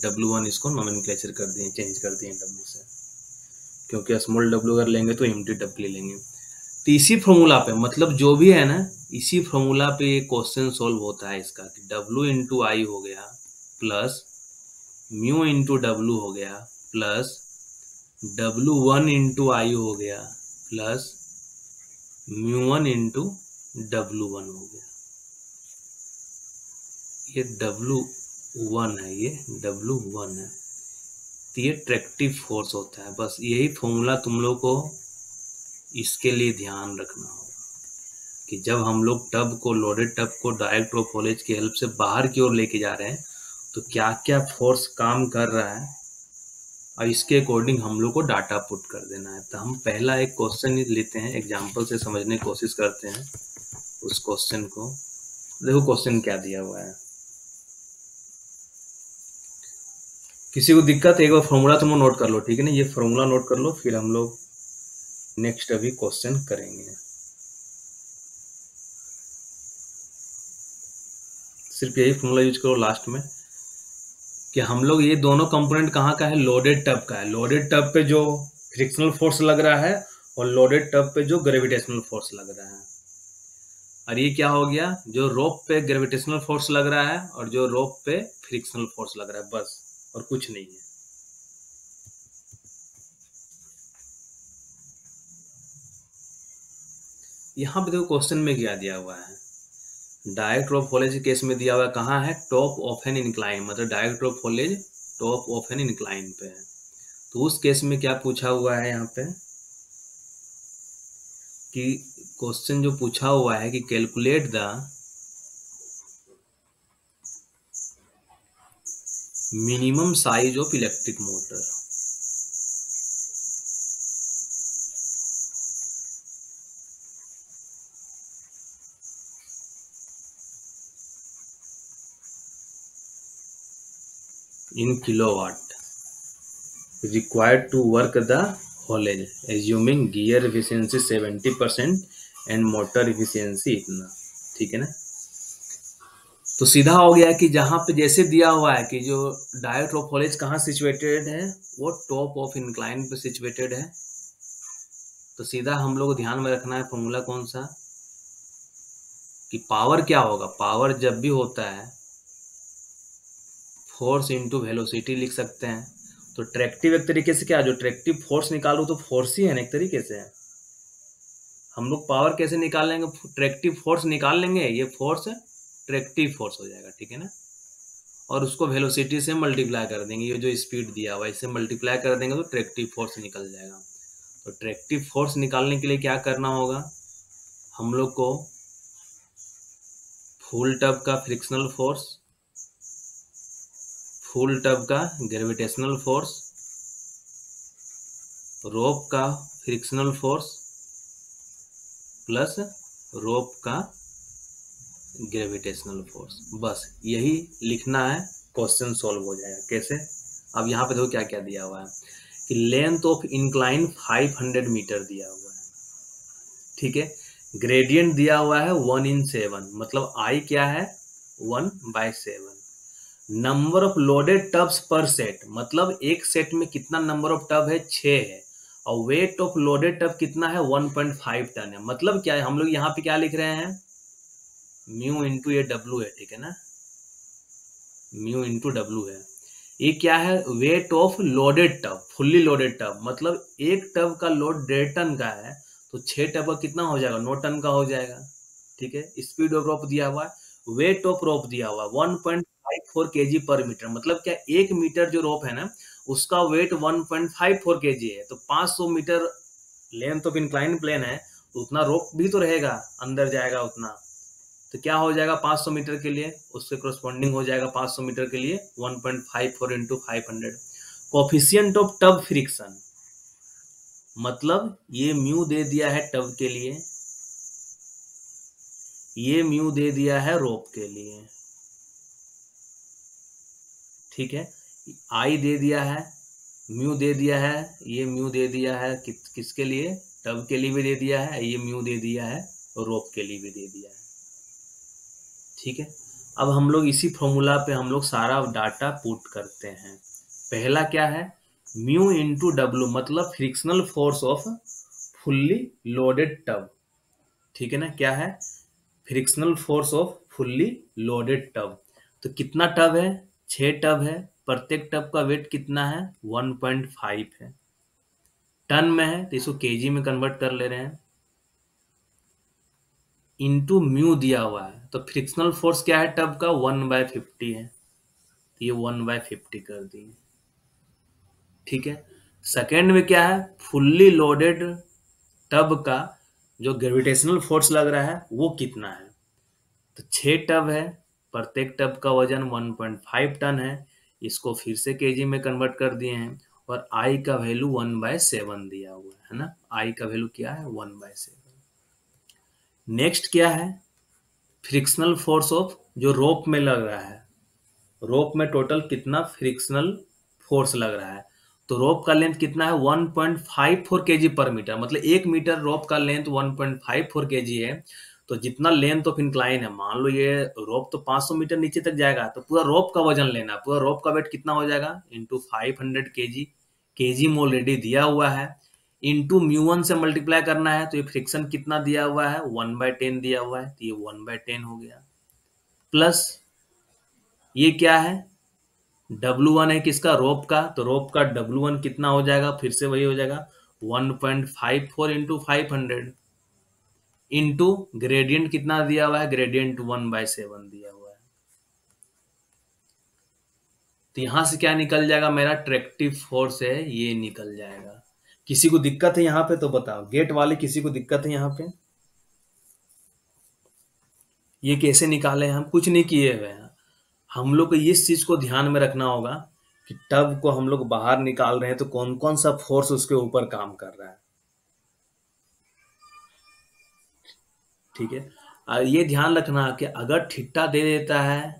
डब्लू वन इसको नोमेनक्लेचर कर दिए, चेंज कर दिए डब्लू से, क्योंकि स्मॉल डब्लू अगर लेंगे तो एम्प्टी डब्लू लेंगे। तो इसी फॉर्मूला पे, मतलब जो भी है ना, इसी फॉर्मूला पे क्वेश्चन सॉल्व होता है इसका, कि डब्लू इंटू आई हो गया प्लस म्यू इंटू डब्लू हो गया plus W one into I हो गया plus mu one into W one हो गया। ये डब्लू वन है, ये डब्लू वन है, तो ये ट्रैक्टिव फोर्स होता है। बस यही फॉर्मूला तुम लोग को इसके लिए ध्यान रखना होगा, कि जब हम लोग टब को, लोडेड टब को डायरेक्ट रोप हॉलेज की हेल्प से बाहर की ओर लेके जा रहे हैं, तो क्या क्या फोर्स काम कर रहा है, और इसके अकॉर्डिंग हम लोग को डाटा पुट कर देना है। तो हम पहला एक क्वेश्चन लेते हैं, एग्जाम्पल से समझने की कोशिश करते हैं उस क्वेश्चन को। देखो क्वेश्चन क्या दिया हुआ है, किसी को दिक्कत है, एक बार फॉर्मूला तुम लोग नोट कर लो, ठीक है ना, ये फॉर्मूला नोट कर लो, फिर हम लोग नेक्स्ट अभी क्वेश्चन करेंगे। सिर्फ यही फॉर्मूला यूज करो लास्ट में, कि हम लोग ये दोनों कंपोनेंट कहाँ का है, लोडेड टब का है, लोडेड टब पे जो फ्रिक्शनल फोर्स लग रहा है और लोडेड टब पे जो ग्रेविटेशनल फोर्स लग रहा है। और ये क्या हो गया, जो रोप पे ग्रेविटेशनल फोर्स लग रहा है और जो रोप पे फ्रिक्शनल फोर्स लग रहा है, बस, और कुछ नहीं है। यहाँ पे देखो क्वेश्चन में क्या दिया हुआ है, डायरेक्ट रोप हॉलेज के केस में दिया हुआ कहाँ है, टॉप ऑफ एन इनक्लाइन, मतलब direct rope haulage top of an incline पे है। तो उस केस में क्या पूछा हुआ है यहाँ पे कि क्वेश्चन जो पूछा हुआ है कि calculate the minimum size of electric motor. in kilowatt required to work the haulage, assuming gear efficiency seventy percent and motor efficiency इतना, ठीक है ना। तो सीधा हो गया कि जहाँ पे जैसे दिया हुआ है कि जो डायरेक्ट रोप हॉलेज कहाँ सिचुएटेड है, वो टॉप ऑफ इनक्लाइन पे सिचुएटेड है। तो सीधा हम लोग ध्यान में रखना है फॉर्मूला कौन सा, कि पावर क्या होगा, पावर जब भी होता है फोर्स इंटू वेलोसिटी लिख सकते हैं। तो ट्रैक्टिव एक तरीके से क्या, जो ट्रैक्टिव फोर्स निकालो तो फोर्स ही है ना एक तरीके से। हम लोग पावर कैसे निकाल लेंगे, ट्रैक्टिव फोर्स निकाल लेंगे, ये फोर्स ट्रैक्टिव फोर्स हो जाएगा, ठीक है ना। और उसको वेलोसिटी से मल्टीप्लाई कर देंगे, ये जो स्पीड दिया हुआ इससे मल्टीप्लाई कर देंगे तो ट्रैक्टिव फोर्स निकल जाएगा। तो ट्रैक्टिव फोर्स निकालने के लिए क्या करना होगा, हम लोग को फुल टब का फ्रिक्शनल फोर्स, फुल टब का ग्रेविटेशनल फोर्स, रोप का फ्रिक्शनल फोर्स प्लस रोप का ग्रेविटेशनल फोर्स, बस यही लिखना है, क्वेश्चन सॉल्व हो जाएगा। कैसे, अब यहाँ पे देखो क्या क्या दिया हुआ है कि लेंथ ऑफ इंक्लाइन पाँच सौ मीटर दिया हुआ है, ठीक है। ग्रेडियंट दिया हुआ है वन इन सेवन, मतलब आई क्या है one by seven. Number of loaded tubs per set, मतलब एक सेट में कितना नंबर ऑफ टब है, छः है। और वेट ऑफ लोडेड टब कितना है वन पॉइंट फाइव टन है, मतलब क्या है हम लोग यहाँ पे क्या लिख रहे हैं, म्यू इंटू ये डब्लू है, ठीक है ना, म्यू इंटू डब्लू है। ये क्या है, weight of loaded tub, fully loaded tub, मतलब एक टब का लोड डेढ़ टन का है तो छः टब का कितना हो जाएगा, नौ टन का हो जाएगा, ठीक है। स्पीड ऑफ रोप दिया हुआ है, वेट ऑफ रोप दिया हुआ है one point one point five four kg per metre, मतलब क्या एक मीटर जो रोप है ना उसका weight one point five four kg है। तो पाँच सौ metre length of incline plane है तो उतना रोप भी तो रहेगा, अंदर जाएगा उतना, तो क्या हो जाएगा पाँच सौ मीटर के लिए उसके कॉरस्पॉन्डिंग हो जाएगा पाँच सौ मीटर के लिए one point five four into five hundred. Coefficient of tub friction, मतलब ये म्यू दे दिया है टब के लिए, ये म्यू दे दिया है रोप के लिए, ठीक है। आई दे दिया है, म्यू दे दिया है, ये म्यू दे दिया है कि, किसके लिए, टब के लिए भी दे दिया है, ये म्यू दे दिया है और रोप के लिए भी दे दिया है, ठीक है। अब हम लोग इसी फॉर्मूला पे हम लोग सारा डाटा पुट करते हैं। पहला क्या है, म्यू इंटू डब्लू, मतलब frictional force of fully loaded tub, ठीक है ना। क्या है, frictional force of fully loaded tub. तो कितना टब है, छः टब है, प्रत्येक टब का वेट कितना है वन पॉइंट फाइव है, टन में है तो इसको केजी में कन्वर्ट कर ले रहे हैं, इनटू म्यू दिया हुआ है। तो फ्रिक्शनल फोर्स क्या है टब का वन बाय फिफ्टी है, तो ये वन बाय फिफ्टी कर दिए, ठीक है। सेकेंड में क्या है, फुल्ली लोडेड टब का जो ग्रेविटेशनल फोर्स लग रहा है वो कितना है, तो छः टब है, प्रत्येक टब का वजन वन पॉइंट फाइव टन है, इसको फिर से केजी में कन्वर्ट कर दिए हैं। और आई का वैल्यू वन बाय सेवन दिया हुआ है ना, आई का वैल्यू क्या है वन बाय सेवन। नेक्स्ट क्या है, फ्रिक्शनल फोर्स ऑफ जो रोप में लग रहा है, रोप में टोटल कितना फ्रिक्शनल फोर्स लग रहा है, तो रोप का लेंथ कितना है one point five four kg per metre, मतलब एक मीटर रोप का length one point five four kg है। तो जितना लेंथ ऑफ इंक्लाइन है, मान लो ये रोप तो पाँच सौ मीटर नीचे तक जाएगा, तो पूरा रोप का वजन लेना, पूरा रोप का वेट कितना हो जाएगा into five hundred kg, kg में ऑलरेडी दिया हुआ है, इंटू म्यू वन से मल्टीप्लाई करना है, तो ये फ्रिक्शन कितना दिया हुआ है वन बाय टेन दिया हुआ है, तो ये वन बाय टेन हो गया। प्लस ये क्या है, डब्लू वन है किसका, रोप का, तो रोप का डब्लू वन कितना हो जाएगा, फिर से वही हो जाएगा one point five four into five hundred, into gradient कितना दिया हुआ है, ग्रेडियंट वन बाय सेवन दिया हुआ है। तो यहां से क्या निकल जाएगा, मेरा ट्रैक्टिव फोर्स है ये निकल जाएगा। किसी को दिक्कत है यहां पे तो बताओ, गेट वाले किसी को दिक्कत है यहां पे? ये कैसे निकाले हम, कुछ नहीं किए हुए हैं। हम लोग को इस चीज को ध्यान में रखना होगा कि टब को हम लोग बाहर निकाल रहे हैं तो कौन कौन सा फोर्स उसके ऊपर काम कर रहा है, ठीक है। ये ध्यान रखना कि अगर ठिट्टा दे देता है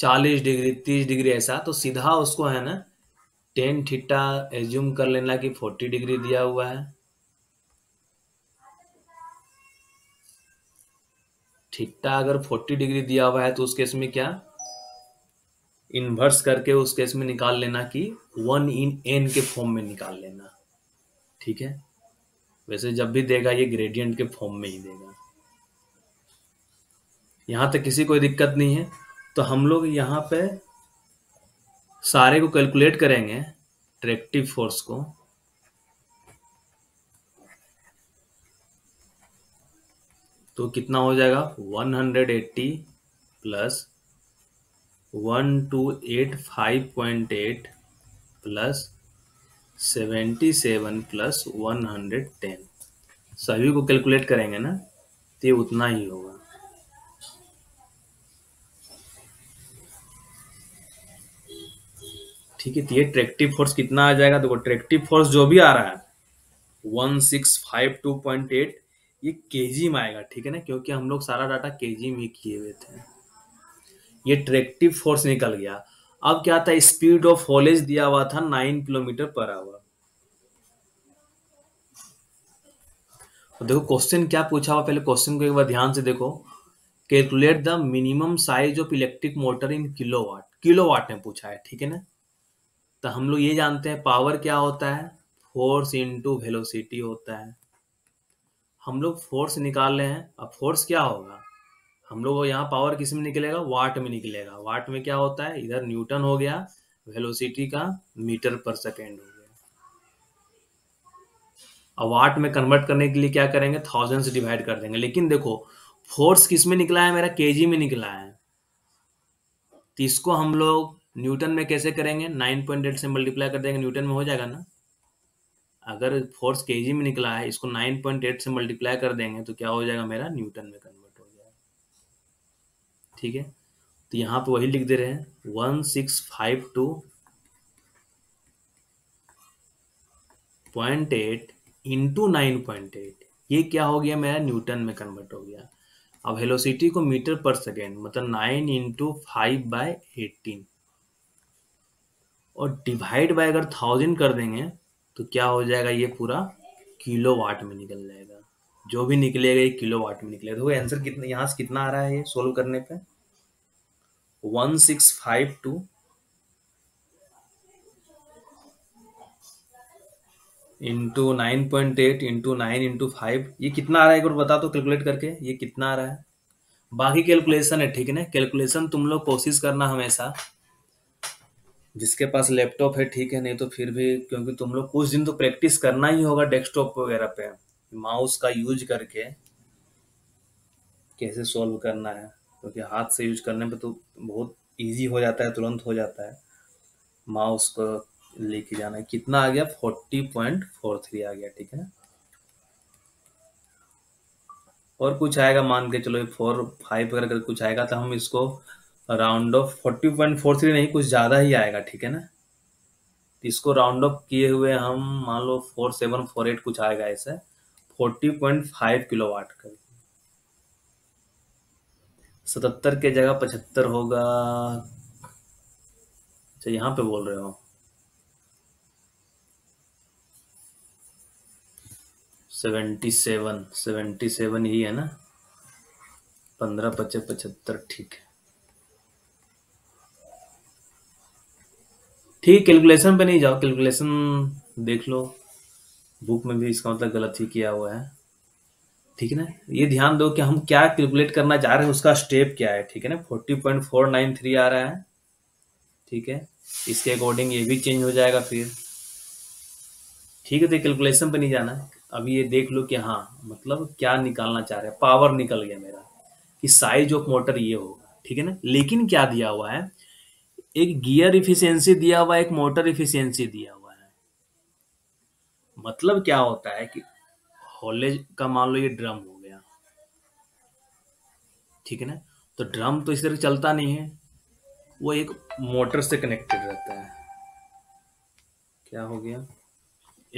चालीस डिग्री तीस डिग्री ऐसा, तो सीधा उसको है ना टेन ठिट्टा एज्यूम कर लेना कि फोर्टी डिग्री दिया हुआ है, ठिट्टा अगर फोर्टी डिग्री दिया हुआ है तो उस केस में क्या इन्वर्स करके उस केस में निकाल लेना कि वन इन एन के फॉर्म में निकाल लेना, ठीक है। वैसे जब भी देगा ये ग्रेडियंट के फॉर्म में ही देगा। यहां तक किसी कोई दिक्कत नहीं है। तो हम लोग यहाँ पे सारे को कैलकुलेट करेंगे ट्रैक्टिव फोर्स को। तो कितना हो जाएगा, one eighty plus one two eight five point eight plus seventy seven plus one hundred ten, सभी को कैलकुलेट करेंगे ना तो ये उतना ही होगा। ठीक है, तो ये ट्रैक्टिव फोर्स कितना आ जाएगा, देखो ट्रैक्टिव फोर्स जो भी आ रहा है one six five two point eight ये केजी में आएगा, ठीक है ना, क्योंकि हम लोग सारा डाटा केजी में किए हुए थे। ये ट्रैक्टिव फोर्स निकल गया। अब क्या था, स्पीड ऑफ हॉलेज दिया हुआ था नाइन किलोमीटर पर आवर। तो देखो क्वेश्चन क्या पूछा हुआ, पहले क्वेश्चन को एक बार ध्यान से देखो। Calculate the minimum size of electric motor in kilowatt, kilowatt में पूछा है, ठीक है ना। तो हम लोग ये जानते हैं पावर क्या होता है, फोर्स इंटू वेलोसिटी होता है। हम लोग फोर्स निकाल रहे हैं, अब फोर्स क्या होगा, हम लोग यहाँ पावर किस में निकलेगा, वाट में निकलेगा। वाट में क्या होता है, इधर न्यूटन हो गया, वेलोसिटी का मीटर पर सेकेंड हो गया। अब वाट में कन्वर्ट करने के लिए क्या करेंगे, थाउजेंड से डिवाइड कर देंगे। लेकिन देखो फोर्स किस में निकला है, मेरा केजी में निकला है, तो इसको हम लोग न्यूटन में कैसे करेंगे, नाइन पॉइंट एट से मल्टीप्लाई कर देंगे, न्यूटन में हो जाएगा ना। अगर फोर्स केजी में निकला है, इसको नाइन पॉइंट एट से मल्टीप्लाई कर देंगे तो क्या हो जाएगा, मेरा न्यूटन में कन्वर्ट, ठीक है। तो यहां पे वही लिख दे रहे हैं one six five two point eight into nine point eight, ये क्या हो गया, मेरा न्यूटन में कन्वर्ट हो गया। अब वेलोसिटी को मीटर पर सेकेंड, मतलब nine into five by eighteen और डिवाइड बाय अगर थाउजेंड कर देंगे तो क्या हो जाएगा, ये पूरा किलोवाट में निकल जाएगा। जो भी निकलेगा ये किलोवाट में निकलेगा। देखो आंसर कितना, यहाँ से कितना आ रहा है ये सोल्व करने पे, one six five two into nine point eight into nine into five, ये कितना आ रहा है एक बार बता दो कैलकुलेट करके, ये कितना आ रहा है। बाकी कैलकुलेशन है, ठीक है ना, कैलकुलेशन तुम लोग कोशिश करना हमेशा, जिसके पास लैपटॉप है ठीक है, नहीं तो फिर भी क्योंकि तुम लोग कुछ दिन तो प्रैक्टिस करना ही होगा डेस्कटॉप वगैरह पे, माउस का यूज करके कैसे सॉल्व करना है, क्योंकि तो हाथ से यूज करने पे तो बहुत इजी हो जाता है, तुरंत हो जाता है। माउस को लेके जाना है, कितना आ गया, फोर्टी पॉइंट फोर थ्री आ गया, ठीक है। और कुछ आएगा मान के चलो फोर फाइव वगैरह कुछ आएगा तो हम इसको round off, forty point four three नहीं कुछ ज़्यादा ही आएगा, ठीक है ना। इसको राउंड ऑफ किए हुए हम मान लो फोर सेवन फोर एट कुछ आएगा ऐसे, फोर्टी पॉइंट फाइव किलोवाट का। सतहत्तर के जगह पचहत्तर होगा, अच्छा यहाँ पे बोल रहे हो सेवेंटी सेवन, सेवेंटी सेवन ही है ना, पंद्रह पच्चे पचहत्तर, ठीक है। ठीक, कैलकुलेशन पे नहीं जाओ, कैलकुलेशन देख लो बुक में भी, इसका मतलब गलत ही किया हुआ है, ठीक है ना। ये ध्यान दो कि हम क्या कैलकुलेट करना चाह रहे हैं, उसका स्टेप क्या है, ठीक है ना। Forty point four nine three आ रहा है, ठीक है, इसके अकॉर्डिंग ये भी चेंज हो जाएगा फिर, ठीक है। तो कैलकुलेशन पे नहीं जाना है। अब ये देख लो कि हाँ मतलब क्या निकालना चाह रहे हैं, पावर निकल गया मेरा कि साइज ऑफ मोटर ये होगा, ठीक है ना। लेकिन क्या दिया हुआ है, एक गियर इफिशियंसी दिया हुआ है, एक मोटर इफिशियंसी दिया हुआ है। मतलब क्या होता है कि हॉलेज का मान लो ये ड्रम हो गया, ठीक है ना, तो ड्रम तो इस तरह चलता नहीं है, वो एक मोटर से कनेक्टेड रहता है। क्या हो गया,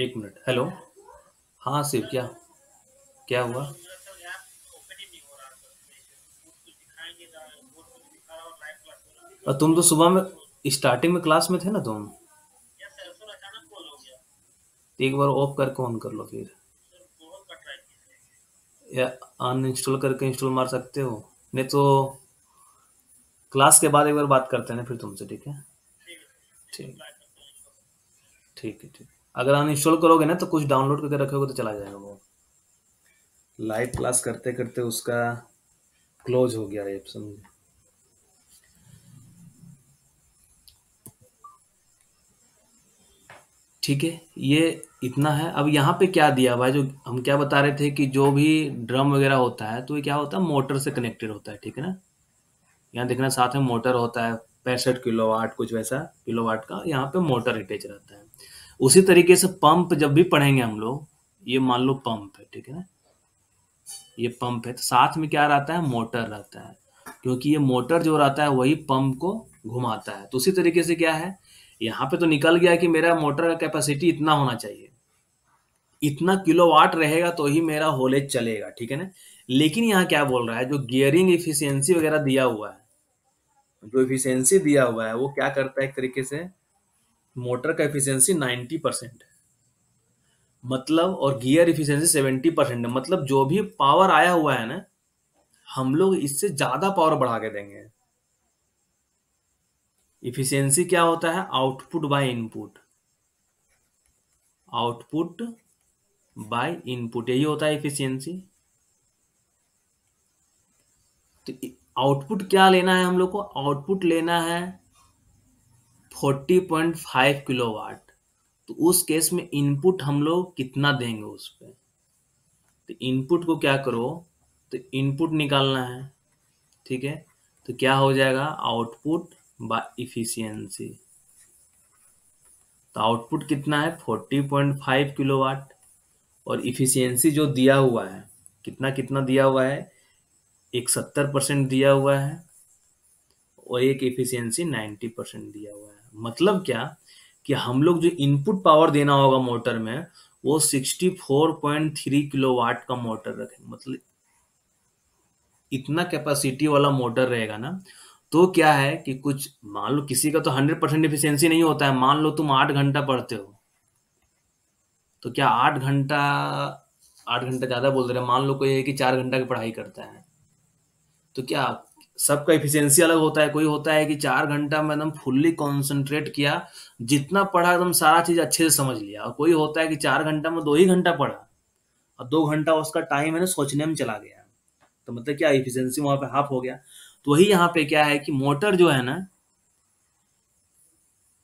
एक मिनट, हेलो, हाँ शिव, क्या क्या हुआ, और तुम तो सुबह में स्टार्टिंग में क्लास में थे ना तुम, एक बार ऑफ करके ऑन कर लो, फिर या अन इंस्टॉल करके इंस्टॉल मार सकते हो, नहीं तो क्लास के बाद एक बार बात करते हैं ना फिर तुमसे, ठीक है ठीक ठीक है ठीक। अगर अनइंस्टॉल करोगे ना तो कुछ डाउनलोड करके रखोगे तो चला जाएगा वो। लाइव क्लास करते करते उसका क्लोज हो गया ऐप, समझे। ठीक है, ये इतना है। अब यहाँ पे क्या दिया हुआ है, जो हम क्या बता रहे थे कि जो भी ड्रम वगैरह होता है तो ये क्या होता है, मोटर से कनेक्टेड होता है, ठीक है ना। यहाँ देखना साथ में मोटर होता है, पैंसठ किलो वाट कुछ वैसा किलो वाट का यहाँ पे मोटर अटैच रहता है। उसी तरीके से पंप जब भी पढ़ेंगे हम लोग, ये मान लो पंप है, ठीक है ना, ये पंप है, तो साथ में क्या रहता है, मोटर रहता है, क्योंकि ये मोटर जो रहता है वही पंप को घुमाता है। तो उसी तरीके से क्या है, यहाँ पे तो निकल गया कि मेरा मोटर का कैपेसिटी इतना होना चाहिए, इतना किलोवाट रहेगा तो ही मेरा होलेज चलेगा, ठीक है ना। लेकिन यहाँ क्या बोल रहा है, जो गियरिंग इफिशियंसी वगैरह दिया हुआ है, जो इफिशियंसी दिया हुआ है वो क्या करता है, एक तरीके से मोटर का इफिशियंसी नब्बे परसेंट मतलब, और गियर इफिशियंसी सत्तर परसेंट, मतलब जो भी पावर आया हुआ है ना हम लोग इससे ज्यादा पावर बढ़ा के देंगे। इफिशियंसी क्या होता है, output by input, output by input यही होता है इफिशियंसी। तो आउटपुट क्या लेना है हम लोग को, आउटपुट लेना है चालीस पॉइंट फाइव किलोवाट, तो उस केस में इनपुट हम लोग कितना देंगे उस पर, तो इनपुट को क्या करो, तो इनपुट निकालना है, ठीक है, तो क्या हो जाएगा आउटपुट बाय इफिशियंसी। तो आउटपुट कितना है चालीस पॉइंट फाइव किलोवाट, और इफिशियंसी जो दिया हुआ है कितना कितना दिया हुआ है, एक सत्तर परसेंट दिया हुआ है और एक इफिशियंसी नब्बे परसेंट दिया हुआ है। मतलब क्या कि हम लोग जो इनपुट पावर देना होगा मोटर में वो चौंसठ पॉइंट तीन किलोवाट का मोटर रखेंगे, मतलब इतना कैपेसिटी वाला मोटर रहेगा ना। तो क्या है कि कुछ मान लो किसी का तो सौ परसेंट इफिशियंसी नहीं होता है, मान लो तुम आठ घंटा पढ़ते हो, तो क्या आठ घंटा आठ घंटा ज़्यादा बोल रहे, मान लो कोई है कि चार घंटा की पढ़ाई करता है, तो क्या सबका इफिशियंसी अलग होता है। कोई होता है कि चार घंटा में एकदम फुल्ली कॉन्सेंट्रेट किया, जितना पढ़ा एकदम सारा चीज अच्छे से समझ लिया, और कोई होता है कि चार घंटा में दो ही घंटा पढ़ा और दो घंटा उसका टाइम है ना सोचने में चला गया, तो मतलब क्या इफिशियंसी वहां पे हाफ हो गया। तो वही यहाँ पे क्या है कि मोटर जो है ना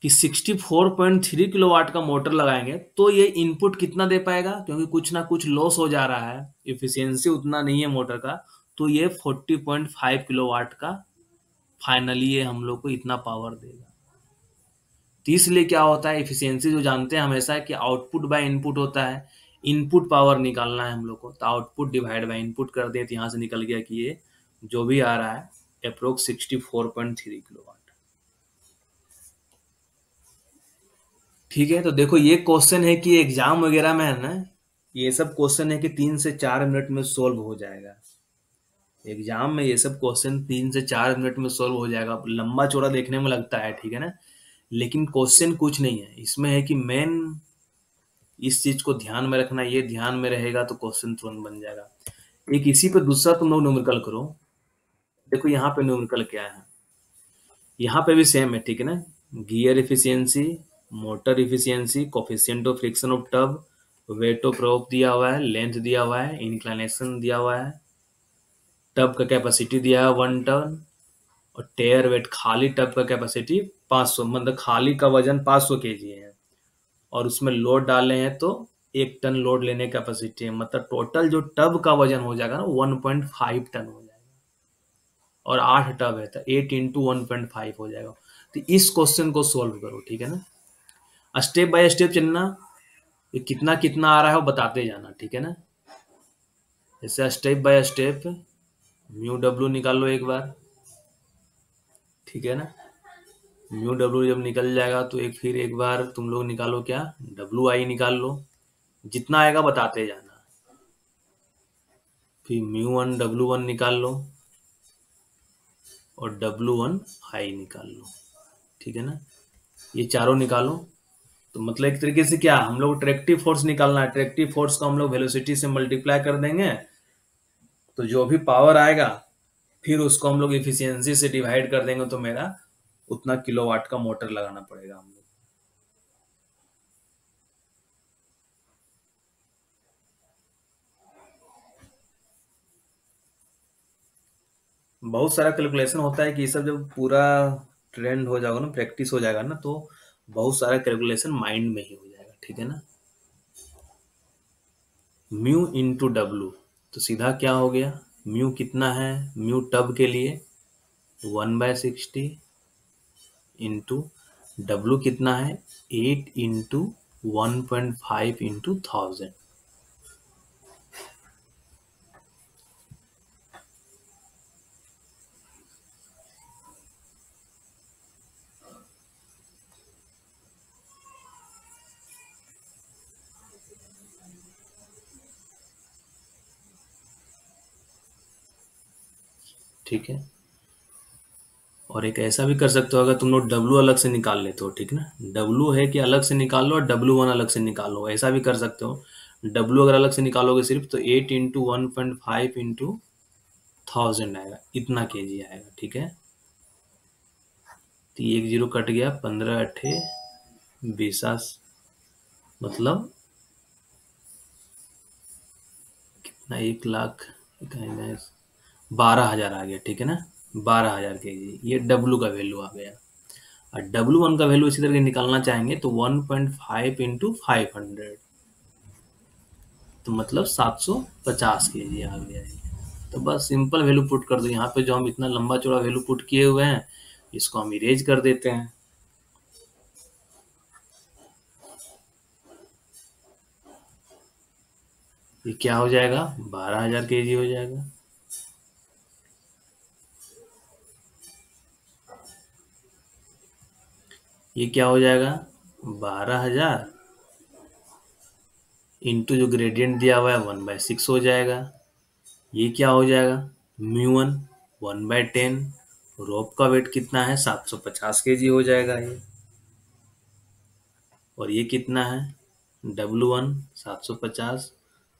कि sixty four point three kilo watt का मोटर लगाएंगे तो ये इनपुट कितना दे पाएगा, क्योंकि कुछ ना कुछ लॉस हो जा रहा है, इफिशियंसी उतना नहीं है मोटर का, तो ये चालीस पॉइंट फाइव किलोवाट का फाइनली ये हम लोग को इतना पावर देगा। तो इसलिए क्या होता है, इफिशियंसी जो जानते हैं हमेशा कि आउटपुट बाय इनपुट होता है, इनपुट पावर निकालना है हम लोग को, तो आउटपुट डिवाइड बाय इनपुट कर दें, तो यहाँ से निकल गया कि ये जो भी आ रहा है अप्रोक्स चौंसठ पॉइंट तीन किलोवाट, ठीक है। तो देखो ये क्वेश्चन है कि एग्जाम वगैरह में है ना, ये सब क्वेश्चन है कि तीन से चार मिनट में सोल्व हो जाएगा। एग्जाम में ये सब क्वेश्चन तीन से चार मिनट में सॉल्व हो जाएगा, लंबा चौड़ा देखने में लगता है, ठीक है ना, लेकिन क्वेश्चन कुछ नहीं है इसमें, है कि मेन इस चीज को ध्यान में रखना, ये ध्यान में रहेगा तो क्वेश्चन तुरंत बन जाएगा। एक इसी पे दूसरा तुम लोग न्यूमेरिकल करो, देखो यहाँ पे न्यूमेरिकल क्या है, यहाँ पे भी सेम है, ठीक है ना, gear efficiency, motor efficiency, coefficient of friction of tub, weight of rope दिया हुआ है, लेंथ दिया हुआ है, इंक्लाइनेशन दिया हुआ है, टब का कैपेसिटी दिया है वन टन, और टेयर वेट खाली टब का कैपेसिटी पाँच सौ, मतलब खाली का वजन पाँच सौ केजी है, और उसमें लोड डाले हैं तो एक टन लोड लेने की कैपेसिटी है, मतलब टोटल जो टब का वजन हो जाएगा ना वन पॉइंट फाइव टन हो जाएगा, और आठ टब है तो eight into one point five हो जाएगा। तो इस क्वेश्चन को सॉल्व करो, ठीक है ना, स्टेप बाय स्टेप चलना, ये कितना कितना आ रहा है वो बताते जाना, ठीक है ना, जैसे step by step. Mu W निकाल लो एक बार, ठीक है ना, म्यू डब्ल्यू जब निकल जाएगा तो एक फिर एक बार तुम लोग निकालो क्या, डब्ल्यू आई निकाल लो, जितना आएगा बताते जाना। फिर म्यू वन डब्ल्यू वन निकाल लो और डब्ल्यू वन आई निकाल लो, ठीक है ना, ये चारों निकालो। तो मतलब एक तरीके से क्या हम लोग ट्रैक्टिव फोर्स निकालना है, ट्रैक्टिव फोर्स को हम लोग वेलोसिटी से मल्टीप्लाई कर देंगे तो जो भी पावर आएगा फिर उसको हम लोग इफिशियंसी से डिवाइड कर देंगे, तो मेरा उतना किलोवाट का मोटर लगाना पड़ेगा हम लोग। बहुत सारा कैलकुलेशन होता है कि ये सब जब पूरा ट्रेंड हो जाएगा ना, प्रैक्टिस हो जाएगा ना, तो बहुत सारा कैलकुलेशन माइंड में ही हो जाएगा, ठीक है ना। म्यू इंटू डब्लू तो सीधा क्या हो गया, म्यू कितना है, म्यू टब के लिए one by sixty into W कितना है eight into one point five into thousand. ठीक है, और एक ऐसा भी कर सकते हो अगर तुम लोग डब्लू अलग से निकाल लेते हो, ठीक ना, डब्लू है कि अलग से निकाल लो और डब्लू वन अलग से निकाल लो, ऐसा भी कर सकते हो। डब्लू अगर अलग से निकालोगे सिर्फ तो eight into one point five into thousand आएगा, इतना केजी आएगा, ठीक है। तो एक जीरो कट गया, पंद्रह अट्ठे बीसास, मतलब कितना, एक लाख बारह हजार आ गया, ठीक है ना, बारह हजार के जी ये डब्लू का वैल्यू आ गया। और डब्लू वन का वैल्यू इसी तरह निकालना चाहेंगे तो one point five into five hundred तो मतलब सात सौ पचास के जी आ गया। तो बस सिंपल वैल्यू पुट कर दो, यहाँ पे जो हम इतना लंबा चौड़ा वैल्यू पुट किए हुए हैं इसको हम इरेज कर देते हैं। ये क्या हो जाएगा, बारह हजार के जी हो जाएगा। ये क्या हो जाएगा, बारह हजार इंटू जो ग्रेडियंट दिया हुआ है वन बाय सिक्स हो जाएगा। ये क्या हो जाएगा, mu one one by ten, rope का वेट कितना है सात सौ पचास के जी हो जाएगा ये। और ये कितना है, डब्लू वन सात सौ पचास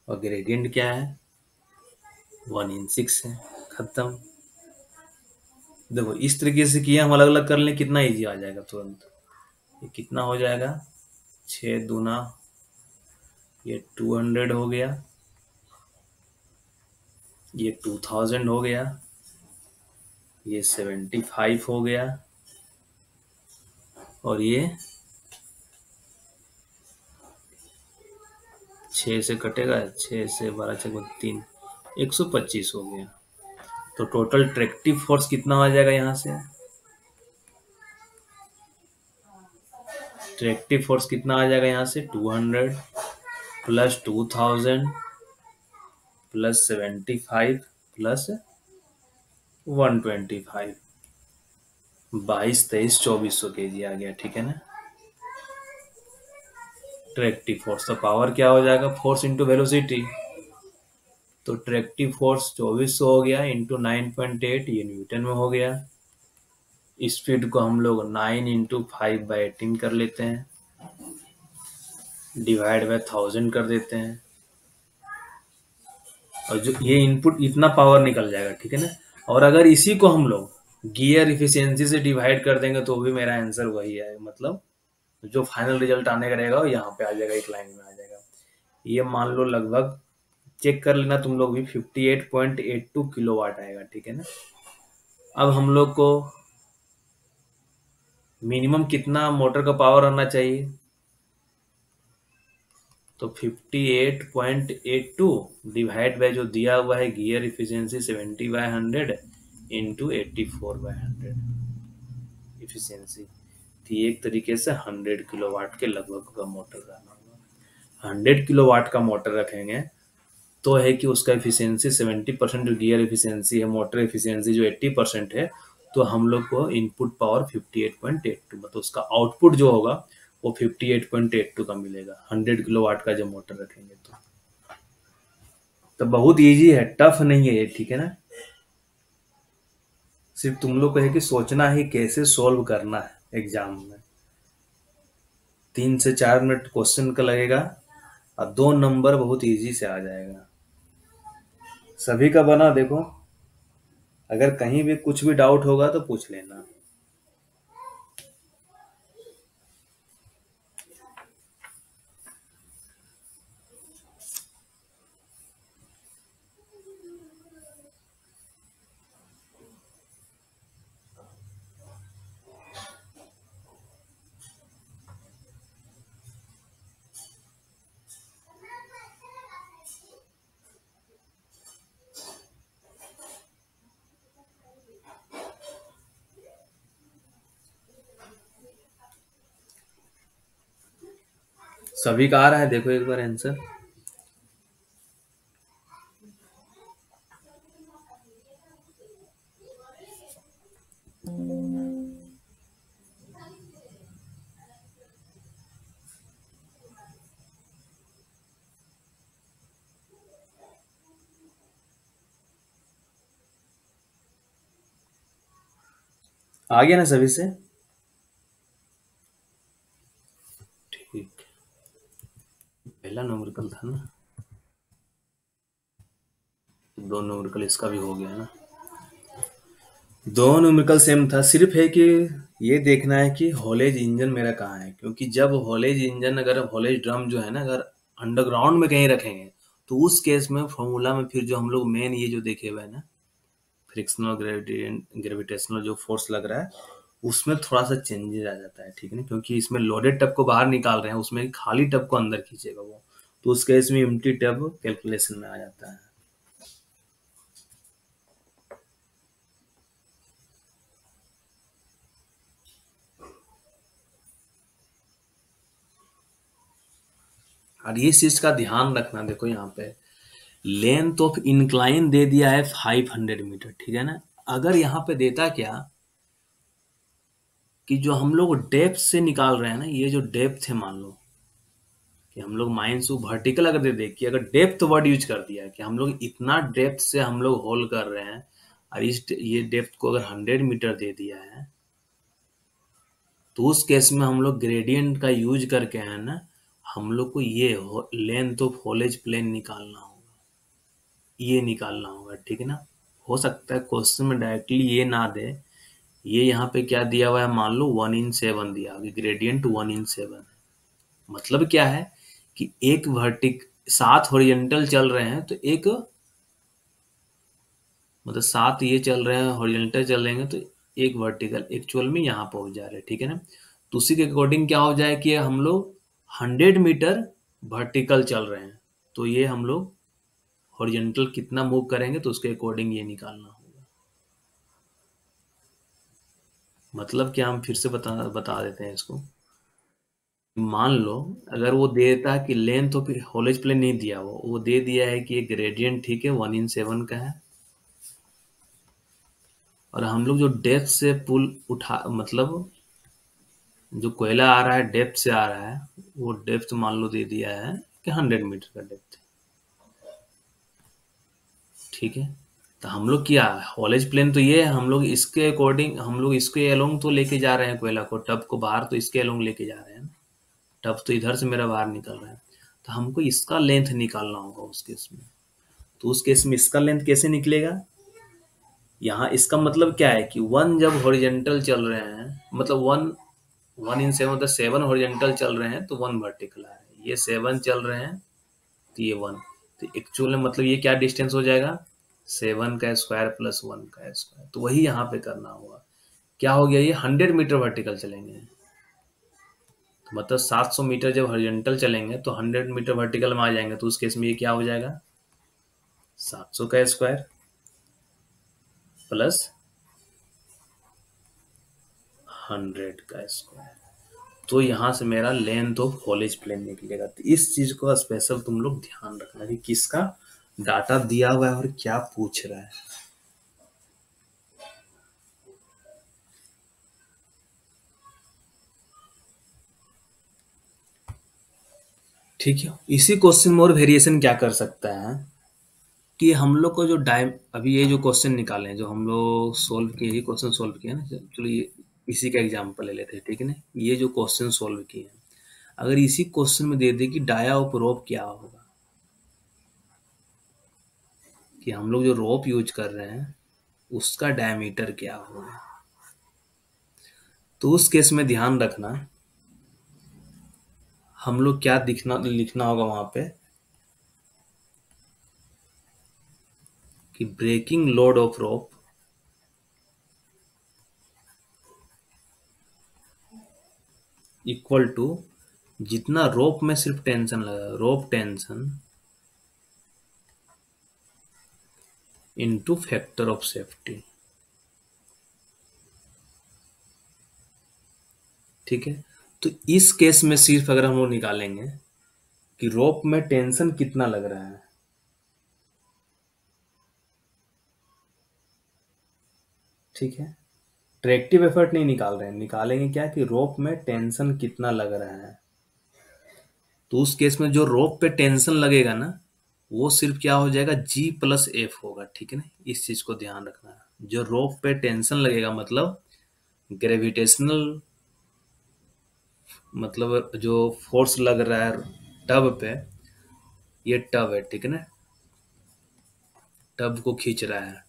और ग्रेडियंट क्या है वन इन सिक्स है, खत्म। देखो इस तरीके से किया हम अलग अलग कर लें, कितना इजी आ जाएगा तुरंत। ये कितना हो जाएगा, छः दूना ये टू हंड्रेड हो गया, ये टू थाउजेंड हो गया, ये सेवेंटी फाइव हो गया और ये छः से कटेगा, छः से बारह छः तीन, एक सौ पच्चीस हो गया। तो टोटल ट्रैक्टिव फोर्स कितना आ जाएगा, यहाँ से ट्रैक्टिव फोर्स कितना आ जाएगा, यहाँ से two hundred plus two thousand plus seventy five plus one twenty five, बाईस तेईस चौबीस सौ के जी आ गया, ठीक है ना। ट्रैक्टिव फोर्स तो पावर क्या हो जाएगा, फोर्स इंटू वेलोसिटी, तो ट्रैक्टिव फोर्स चौबीस सौ हो गया इंटू नाइन पॉइंट एट ये न्यूटन में हो गया। स्पीड को हम लोग nine into five by eighteen कर लेते हैं, डिवाइड बाय थाउजेंड कर देते हैं, और जो ये इनपुट इतना पावर निकल जाएगा, ठीक है ना। और अगर इसी को हम लोग गियर इफिशियंसी से डिवाइड कर देंगे तो भी मेरा आंसर वही आएगा, मतलब जो फाइनल रिजल्ट आने का रहेगा यहाँ पे आ जाएगा, एक लाइन में आ जाएगा। ये मान लो लगभग चेक कर लेना तुम लोग भी, fifty eight point eight two kilowatt आएगा, ठीक है ना। अब हम लोग को मिनिमम कितना मोटर का पावर आना चाहिए, तो अट्ठावन point eight two divide by जो दिया हुआ है गियर इफिशियंसी सत्तर बाय हंड्रेड इंटू चौरासी बाय हंड्रेड इफिशियंसी थी। एक तरीके से हंड्रेड किलोवाट के लगभग का मोटर रखना होगा। हंड्रेड किलोवाट का मोटर रखेंगे तो है कि उसका इफिशियंसी सत्तर परसेंट जो गियर इफिशियंसी है, मोटर इफिशियंसी जो अस्सी परसेंट है, तो हम लोग को इनपुट पावर अट्ठावन पॉइंट एट टू मतलब उसका आउटपुट जो होगा वो अट्ठावन पॉइंट एट टू का मिलेगा हंड्रेड किलोवाट का जो मोटर रखेंगे तो तो बहुत इजी है, टफ नहीं है ये, ठीक है ना। सिर्फ तुम लोग को है कि सोचना है कैसे सोल्व करना है। एग्जाम में तीन से चार मिनट क्वेश्चन का लगेगा और दो नंबर बहुत इजी से आ जाएगा सभी का बना। देखो अगर कहीं भी कुछ भी डाउट होगा तो पूछ लेना। सभी का आ रहा है, देखो एक बार आंसर। आ गया ना सभी से? पहला न्यूमेरिकल था ना, दो न्यूमेरिकल इसका भी हो गया ना, दो न्यूमेरिकल सेम था। सिर्फ है कि ये देखना है कि हॉलेज इंजन मेरा कहाँ है, क्योंकि जब हॉलेज इंजन अगर हॉलेज ड्रम जो है ना अगर अंडरग्राउंड में कहीं रखेंगे तो उस केस में फॉर्मूला में फिर जो हम लोग मेन ये जो देखे हुए हैं ना फ्रिक्शनल ग्रेविटेशन ग्रेविटेशनल जो फोर्स लग रहा है उसमें थोड़ा सा चेंजेस आ जाता है, ठीक है ना, क्योंकि इसमें लोडेड टब को बाहर निकाल रहे हैं, उसमें खाली टब को अंदर खींचेगा वो, तो उस केस में एम्प्टी टब कैलकुलेशन में आ जाता है। और ये चीज का ध्यान रखना, देखो यहाँ पे लेंथ ऑफ इंक्लाइन दे दिया है पाँच सौ मीटर, ठीक है ना। अगर यहाँ पे देता क्या कि जो हम लोग डेप्थ से निकाल रहे हैं ना, ये जो डेप्थ है, मान लो कि हम लोग माइनस वर्टिकल अगर दे दे कि अगर डेप्थ वर्ड यूज कर दिया कि हम लोग इतना डेप्थ से हम लोग होल कर रहे हैं और इस ये डेप्थ को अगर हंड्रेड मीटर दे दिया है तो उस केस में हम लोग ग्रेडियंट का यूज करके है ना हम लोग को ये लेंथ ऑफ होलेज प्लेन निकालना होगा, ये निकालना होगा, ठीक है ना। हो सकता है क्वेश्चन में डायरेक्टली ये ना दे, ये यहाँ पे क्या दिया हुआ है, मान लो वन इन सेवन दिया, ग्रेडियंट वन इन सेवन, मतलब क्या है कि एक वर्टिक सात हॉरिजेंटल चल रहे हैं तो एक मतलब सात ये चल रहे हैं हॉरिजेंटल चल रहे हैं तो एक वर्टिकल एक्चुअल में यहाँ पहुंच जा रहे हैं, ठीक है ना। तो उसी के अकॉर्डिंग क्या हो जाए कि हम लोग हंड्रेड मीटर वर्टिकल चल रहे हैं तो ये हम लोग हॉरिजेंटल कितना मूव करेंगे तो उसके अकॉर्डिंग ये निकालना, मतलब कि हम फिर से बता बता देते हैं इसको। मान लो अगर वो देता कि लेंथ ऑफ हॉलेज प्लेन नहीं दिया, वो वो दे दिया है कि ये ग्रेडियंट, ठीक है, वन इन सेवन का है और हम लोग जो डेप्थ से पुल उठा मतलब जो कोयला आ रहा है डेप्थ से आ रहा है वो डेप्थ मान लो दे दिया है कि हंड्रेड मीटर का डेप्थ, ठीक है। तो हम लोग क्या हॉलेज प्लेन तो ये है, हम लोग इसके अकॉर्डिंग हम लोग इसके अलोंग तो लेके जा रहे हैं कोयला को, टब को बाहर तो इसके अलोंग लेके जा रहे हैं, टब तो इधर से मेरा बाहर निकल रहा है तो हमको इसका लेंथ निकालना होगा उस केस में। तो उस केस में इसका लेंथ कैसे निकलेगा, यहाँ इसका मतलब क्या है कि वन जब हॉरिजेंटल चल रहे हैं मतलब वन वन इन सेवन मतलब सेवन हॉरिजेंटल चल रहे हैं तो वन वर्टिकल आ रहा है, ये सेवन चल रहे हैं तो ये वन, तो एक्चुअल में मतलब ये क्या डिस्टेंस हो जाएगा, सेवन का स्क्वायर प्लस वन का स्क्वायर, तो वही यहाँ पे करना होगा। क्या हो गया, ये हंड्रेड मीटर वर्टिकल चलेंगे तो मतलब सात सौ मीटर जब हॉरिजॉन्टल चलेंगे तो सौ मीटर वर्टिकल में आ जाएंगे, तो उस केस में ये क्या हो जाएगा, सात सौ का स्क्वायर प्लस सौ का स्क्वायर। तो यहाँ से मेरा लेंथ ऑफ हॉलेज प्लेन निकलेगा। तो इस चीज को स्पेशल तुम लोग ध्यान रखना कि किसका डाटा दिया हुआ है और क्या पूछ रहा है। ठीक है, इसी क्वेश्चन में और वेरिएशन क्या कर सकता है कि हम लोग को जो डाइम अभी ये जो क्वेश्चन निकाले हैं, जो हम लोग सोल्व किए, ये क्वेश्चन सोल्व किए ना, चलो ये इसी का एग्जांपल ले लेते हैं। ठीक है ना, ये जो क्वेश्चन सोल्व किए हैं, अगर इसी क्वेश्चन में दे दे कि डाया ऑफ रोप क्या होगा, कि हम लोग जो रोप यूज कर रहे हैं उसका डायमीटर क्या होगा, तो उस केस में ध्यान रखना हम लोग क्या दिखना लिखना होगा वहां पे, कि breaking load of rope equal to जितना रोप में सिर्फ टेंशन लगा, rope tension into factor of safety. ठीक है, तो इस केस में सिर्फ अगर हम लोग निकालेंगे कि रोप में टेंशन कितना लग रहा है, ठीक है, ट्रैक्टिव एफर्ट नहीं निकाल रहे हैं, निकालेंगे क्या कि रोप में टेंशन कितना लग रहा है। तो उस केस में जो रोप पे टेंशन लगेगा ना वो सिर्फ क्या हो जाएगा, जी प्लस एफ होगा। ठीक है ना, इस चीज को ध्यान रखना है, जो रोप पे टेंशन लगेगा मतलब ग्रेविटेशनल मतलब जो फोर्स लग रहा है टब पे, ये टब है, ठीक है ना, टब को खींच रहा है,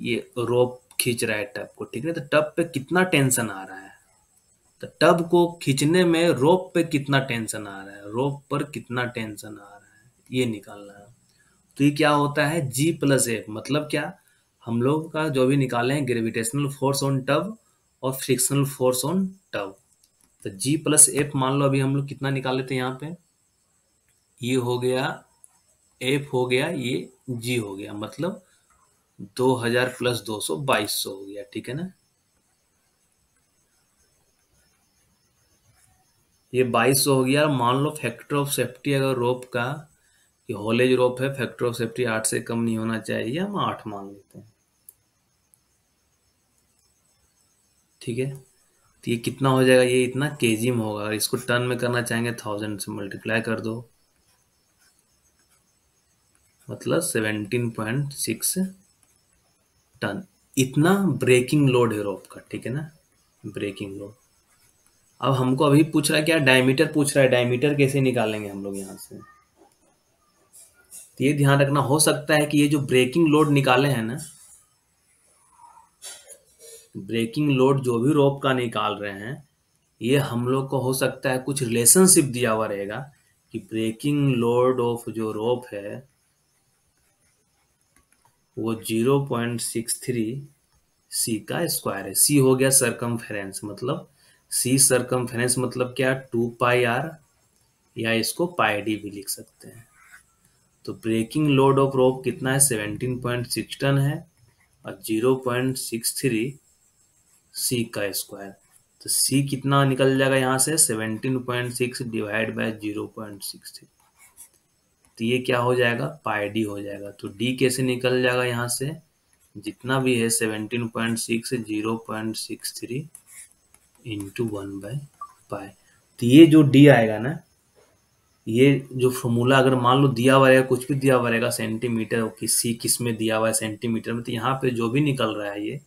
ये रोप खींच रहा है टब को, ठीक है, तो टब पे कितना टेंशन आ रहा है, तो टब को खींचने में रोप पे कितना टेंशन आ रहा है, रोप पर कितना टेंशन आ रहा है, ये निकालना है। तो ये क्या होता है, जी प्लस एफ, मतलब क्या हम लोग का जो भी निकाले हैं ग्रेविटेशनल फोर्स ऑन टब और फ्रिक्शनल फोर्स ऑन टब, तो जी प्लस एफ मान लो अभी हम लोग कितना निकाले थे यहाँ पे, ये हो गया एफ हो गया, ये जी हो गया, मतलब दो हज़ार प्लस दो सौ बाईस सौ हो गया। ठीक है ना, ये बाईस सौ हो गया। मान लो फैक्टर ऑफ सेफ्टी अगर रोप का, ये हॉलेज रोप है, फैक्टर ऑफ सेफ्टी आठ से कम नहीं होना चाहिए, हम आठ मान लेते हैं। ठीक है, तो ये कितना हो जाएगा, ये इतना केजी में होगा, और इसको टन में करना चाहेंगे थाउजेंड से मल्टीप्लाई कर दो, मतलब सेवेंटीन पॉइंट सिक्स टन, इतना ब्रेकिंग लोड है रोप का। ठीक है ना, ब्रेकिंग लोड। अब हमको अभी पूछ रहा है क्या, डायमीटर पूछ रहा है, डायमीटर कैसे निकालेंगे हम लोग यहाँ से, तो ये ध्यान रखना। हो सकता है कि ये जो ब्रेकिंग लोड निकाले हैं ना, ब्रेकिंग लोड जो भी रोप का निकाल रहे हैं, ये हम लोग को हो सकता है कुछ रिलेशनशिप दिया हुआ रहेगा कि ब्रेकिंग लोड ऑफ जो रोप है वो zero point six three C का स्क्वायर है। सी हो गया सरकमफेरेंस, मतलब सी सरकमफेरेंस मतलब क्या, टू पाई आर, या इसको पाई डी भी लिख सकते हैं। तो ब्रेकिंग लोड ऑफ रोप कितना है, सेवेंटीन पॉइंट सिक्स टन है, और zero point six three C का स्क्वायर, तो सी कितना निकल जाएगा यहाँ से, seventeen point six divide by zero point six three, तो ये क्या हो जाएगा, पाई डी हो जाएगा। तो डी कैसे निकल जाएगा यहाँ से, जितना भी है seventeen point six zero point six three into one by pi. तो ये जो डी आएगा ना, ये जो फॉर्मूला अगर मान लो दिया हुआ रहेगा, कुछ भी दिया हुआ रहेगा सेंटीमीटर, किसी किस में दिया हुआ है सेंटीमीटर में, तो यहाँ पे जो भी निकल रहा है ये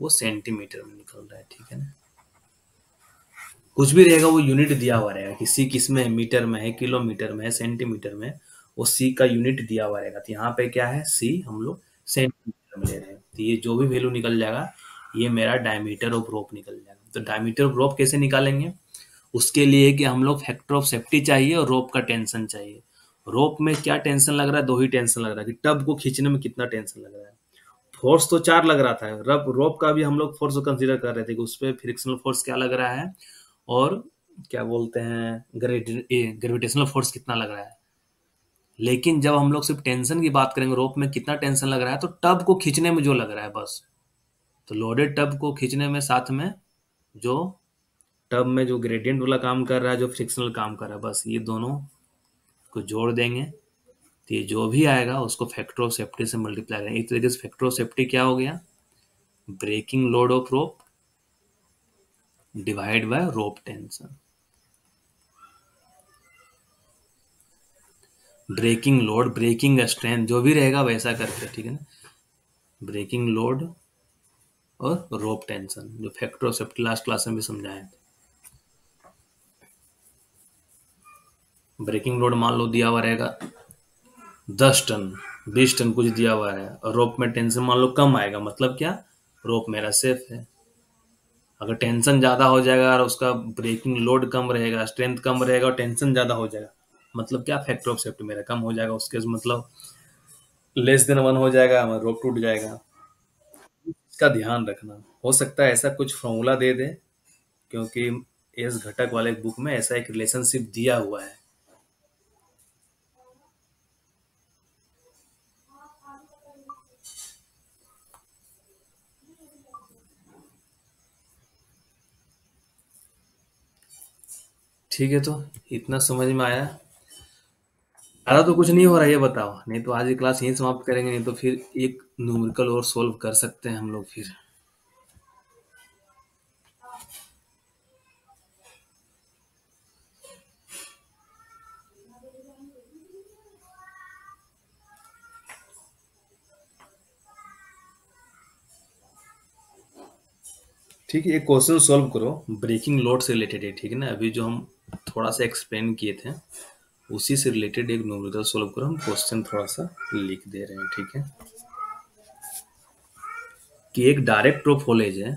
वो सेंटीमीटर में निकल रहा है। ठीक है ना, कुछ भी रहेगा वो यूनिट दिया हुआ रहेगा, किसी किस में, मीटर में है, किलोमीटर में है, सेंटीमीटर में, वो सी का यूनिट दिया हुआ रहेगा। तो यहाँ पे क्या है, सी हम लोग सेंटीमीटर में ले रहे हैं। तो ये जो भी वैल्यू निकल जाएगा ये मेरा डायमीटर ऑफ रोप निकल जाएगा। तो डायमीटर ऑफ रोप कैसे निकालेंगे, उसके लिए कि हम लोग फैक्टर ऑफ सेफ्टी चाहिए और रोप का टेंशन चाहिए। रोप में क्या टेंशन लग रहा है, दो ही टेंशन लग रहा है, कि टब को खींचने में कितना टेंशन लग रहा है, फोर्स तो चार लग रहा था, रब रोप का भी हम लोग फोर्स कंसीडर कर रहे थे कि उस पर फ्रिक्शनल फोर्स क्या लग रहा है, और क्या बोलते हैं ग्रेविटेशनल फोर्स कितना लग रहा है। लेकिन जब हम लोग सिर्फ टेंशन की बात करेंगे, रोप में कितना टेंशन लग रहा है, तो टब को खींचने में जो लग रहा है बस, तो लोडेड टब को खींचने में साथ में जो टब में जो ग्रेडियंट वाला काम कर रहा है, जो फ्रिक्शनल काम कर रहा है, बस ये दोनों को जोड़ देंगे तो ये जो भी आएगा उसको फैक्टर ऑफ सेफ्टी से मल्टीप्लाई करेंगे। एक तरीके से फैक्टर ऑफ सेफ्टी क्या हो गया, breaking load of rope divide by rope tension. Breaking load, breaking strength जो भी रहेगा वैसा करके, ठीक है ना, ब्रेकिंग लोड और रोप टेंशन, जो factor of safety last class में भी समझाए थे। ब्रेकिंग लोड मान लो दिया हुआ रहेगा दस टन, बीस टन कुछ दिया हुआ है, और रोप में टेंशन मान लो कम आएगा, मतलब क्या रोप मेरा सेफ है। अगर टेंशन ज्यादा हो जाएगा और उसका ब्रेकिंग लोड कम रहेगा, स्ट्रेंथ कम रहेगा और टेंशन ज्यादा हो जाएगा, मतलब क्या फैक्टर ऑफ सेफ्टी मेरा कम हो जाएगा, उसके मतलब लेस देन वन हो जाएगा, हमारा रोप टूट जाएगा। इसका ध्यान रखना, हो सकता है ऐसा कुछ फॉर्मूला दे दे, क्योंकि एस घटक वाले बुक में ऐसा एक रिलेशनशिप दिया हुआ है। ठीक है, तो इतना समझ में आया। ज़्यादा तो कुछ नहीं हो रहा है ये बताओ, नहीं तो आज की क्लास यहीं समाप्त करेंगे, नहीं तो फिर एक न्यूमेरिकल और सोल्व कर सकते हैं हम लोग फिर। ठीक है, एक क्वेश्चन सोल्व करो, ब्रेकिंग लोड से रिलेटेड है, ठीक है ना, अभी जो हम थोड़ा सा एक्सप्लेन किए थे उसी से रिलेटेड एक न्यूमेरिकल सोल्व करो। हम क्वेश्चन थोड़ा सा लिख दे रहे हैं, ठीक है, कि एक डायरेक्ट रोप हॉलेज है,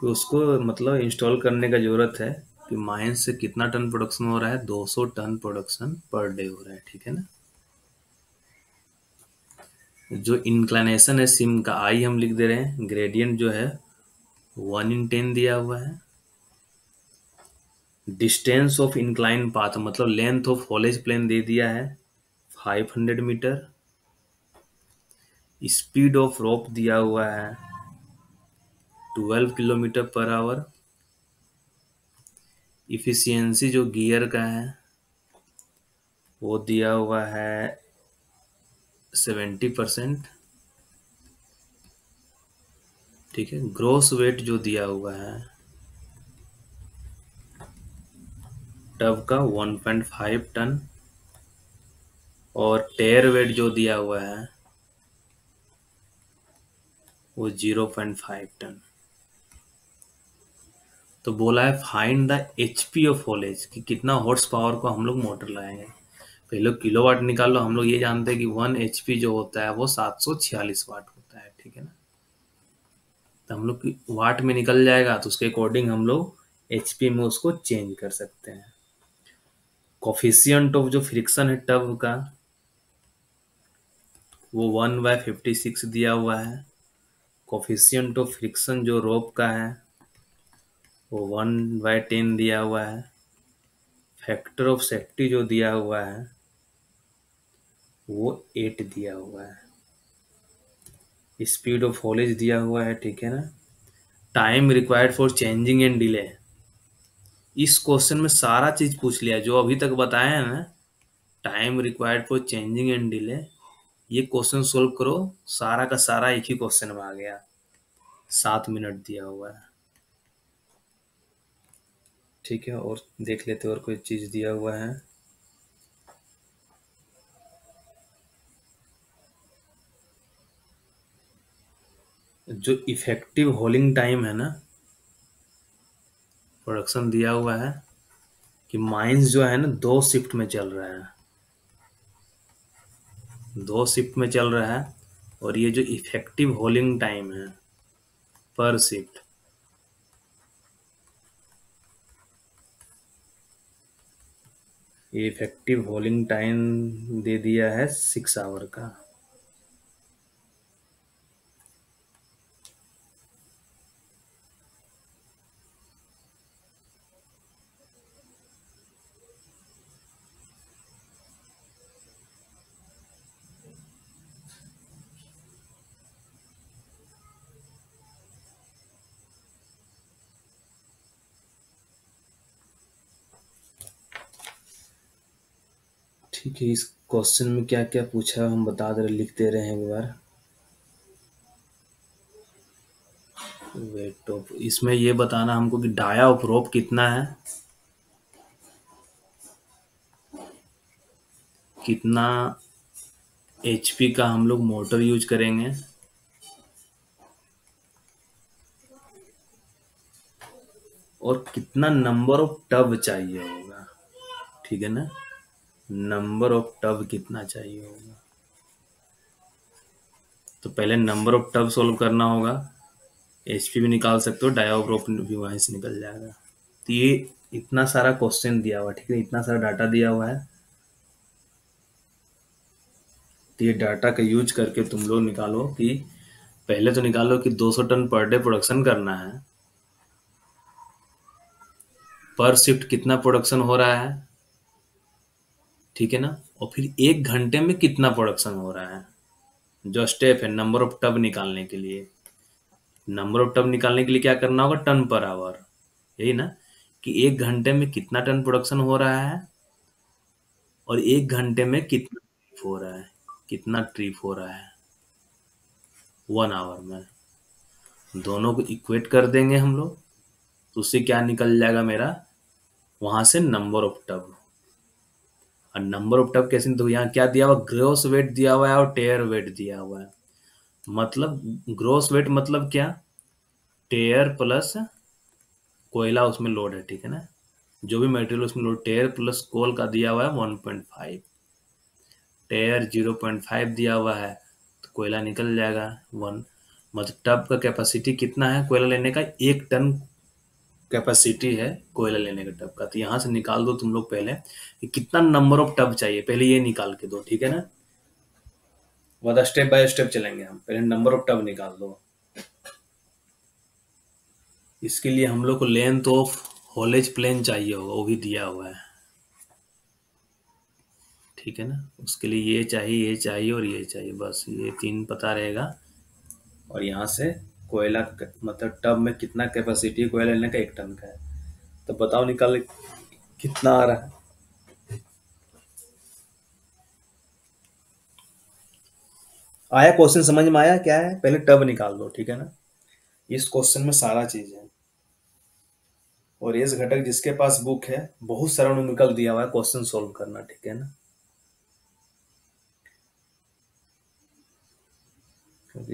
कि उसको मतलब इंस्टॉल करने का जरूरत है, कि माइन से कितना टन प्रोडक्शन हो रहा है, दो सौ टन प्रोडक्शन पर डे हो रहा है, ठीक है ना। जो इंक्लाइनेशन है सिम का आई हम लिख दे रहे हैं, ग्रेडियंट जो है वन इन टेन दिया हुआ है, डिस्टेंस ऑफ इंक्लाइन पाथ मतलब लेंथ ऑफ हॉलेज प्लेन दे दिया है five hundred metre, speed of rope दिया हुआ है twelve kilometre per hour, efficiency जो गियर का है वो दिया हुआ है सेवेंटी परसेंट, ठीक है, ग्रॉस वेट जो दिया हुआ है टब का वन पॉइंट फाइव टन, और टेयर वेट जो दिया हुआ है वो ज़ीरो पॉइंट फाइव टन। तो बोला है find the HP of haulage, कि कितना हॉर्स पावर को हम लोग मोटर लाएंगे। पहले किलोवाट निकाल लो, हम लोग ये जानते हैं कि वन एचपी जो होता है वो सात सौ छियालीस वाट होता है, ठीक है ना, तो हम लोग वाट में निकल जाएगा, तो उसके अकॉर्डिंग हम लोग एचपी में उसको चेंज कर सकते हैं। कोफिशियंट ऑफ जो फ्रिक्शन है टब का वो वन बाय फिफ्टी सिक्स दिया हुआ है, कोफिशियंट ऑफ फ्रिक्शन जो रोप का है वो वन बाय टेन दिया हुआ है, फैक्टर ऑफ सेफ्टी जो दिया हुआ है वो एट दिया हुआ है, स्पीड ऑफ हॉलेज दिया हुआ है, ठीक है ना, time required for changing and delay. इस क्वेश्चन में सारा चीज पूछ लिया जो अभी तक बताया है ना, time required for changing and delay, ये क्वेश्चन सोल्व करो, सारा का सारा एक ही क्वेश्चन में आ गया, सात मिनट दिया हुआ है, ठीक है। और देख लेते और कोई चीज़ दिया हुआ है, जो इफेक्टिव होलिंग टाइम है ना प्रोडक्शन दिया हुआ है, कि माइंस जो है ना दो शिफ्ट में चल रहा है, दो शिफ्ट में चल रहा है, और ये जो इफेक्टिव होलिंग टाइम है पर शिफ्ट ये इफेक्टिव होलिंग टाइम दे दिया है सिक्स आवर का, ठीक है, इस क्वेश्चन में क्या क्या पूछा हम बता दे रहे, लिख दे रहे हैं एक बार। वेट ऑफ, इसमें ये बताना हमको कि डाया ऑफ रोप कितना है, कितना एचपी का हम लोग मोटर यूज करेंगे, और कितना नंबर ऑफ टब चाहिए होगा। ठीक है ना, नंबर ऑफ टब कितना चाहिए होगा। तो पहले नंबर ऑफ टब सॉल्व करना होगा, एचपी भी निकाल सकते हो, डाया ऑफ रोप भी वहीं से निकल जाएगा। तो ये इतना सारा क्वेश्चन दिया हुआ है, ठीक है, इतना सारा डाटा दिया हुआ है। तो ये डाटा का यूज करके तुम लोग निकालो कि पहले तो निकालो कि दो सौ टन पर डे प्रोडक्शन करना है, पर शिफ्ट कितना प्रोडक्शन हो रहा है, ठीक है ना, और फिर एक घंटे में कितना प्रोडक्शन हो रहा है। जो स्टेप है नंबर ऑफ टब निकालने के लिए, नंबर ऑफ टब निकालने के लिए क्या करना होगा, टन पर आवर, यही ना, कि एक घंटे में कितना टन प्रोडक्शन हो रहा है और एक घंटे में कितना ट्रिप हो रहा है, कितना ट्रिप हो रहा है वन आवर में। दोनों को इक्वेट कर देंगे हम लोग, तो उससे क्या निकल जाएगा मेरा, वहां से नंबर ऑफ टब। और नंबर ऑफ टब कैसे, तो यहाँ क्या दिया हुआ, ग्रॉस वेट दिया हुआ है और टेयर वेट दिया हुआ है। मतलब ग्रॉस वेट मतलब क्या, टेयर प्लस कोयला उसमें लोड है, ठीक है ना, जो भी मटेरियल उसमें लोड, टेयर प्लस कोल का दिया हुआ है one point five, tare zero point five दिया हुआ है, तो कोयला निकल जाएगा वन। मतलब टब का कैपेसिटी कितना है कोयला लेने का, एक टन कैपेसिटी है कोयला लेने का टब का। तो यहाँ से निकाल दो तुम लोग पहले कि कितना नंबर ऑफ टब चाहिए, पहले ये निकाल के दो, ठीक है ना। वह स्टेप बाय स्टेप चलेंगे हम, पहले नंबर ऑफ टब निकाल दो। इसके लिए हम लोग को लेंथ ऑफ हॉलेज प्लेन चाहिए होगा, वो भी दिया हुआ है, ठीक है ना। उसके लिए ये चाहिए, ये चाहिए और ये चाहिए, बस ये तीन पता रहेगा। और यहाँ से कोयला मतलब टब में कितना कैपेसिटी है कोयला लेने का, एक टन का है, तो बताओ निकाल कितना आ रहा है। आया क्वेश्चन समझ में, आया क्या है, पहले टब निकाल दो, ठीक है ना। इस क्वेश्चन में सारा चीज है, और एस घटक जिसके पास बुक है बहुत सारा न्यूमेरिकल दिया हुआ है, क्वेश्चन सोल्व करना, ठीक है ना।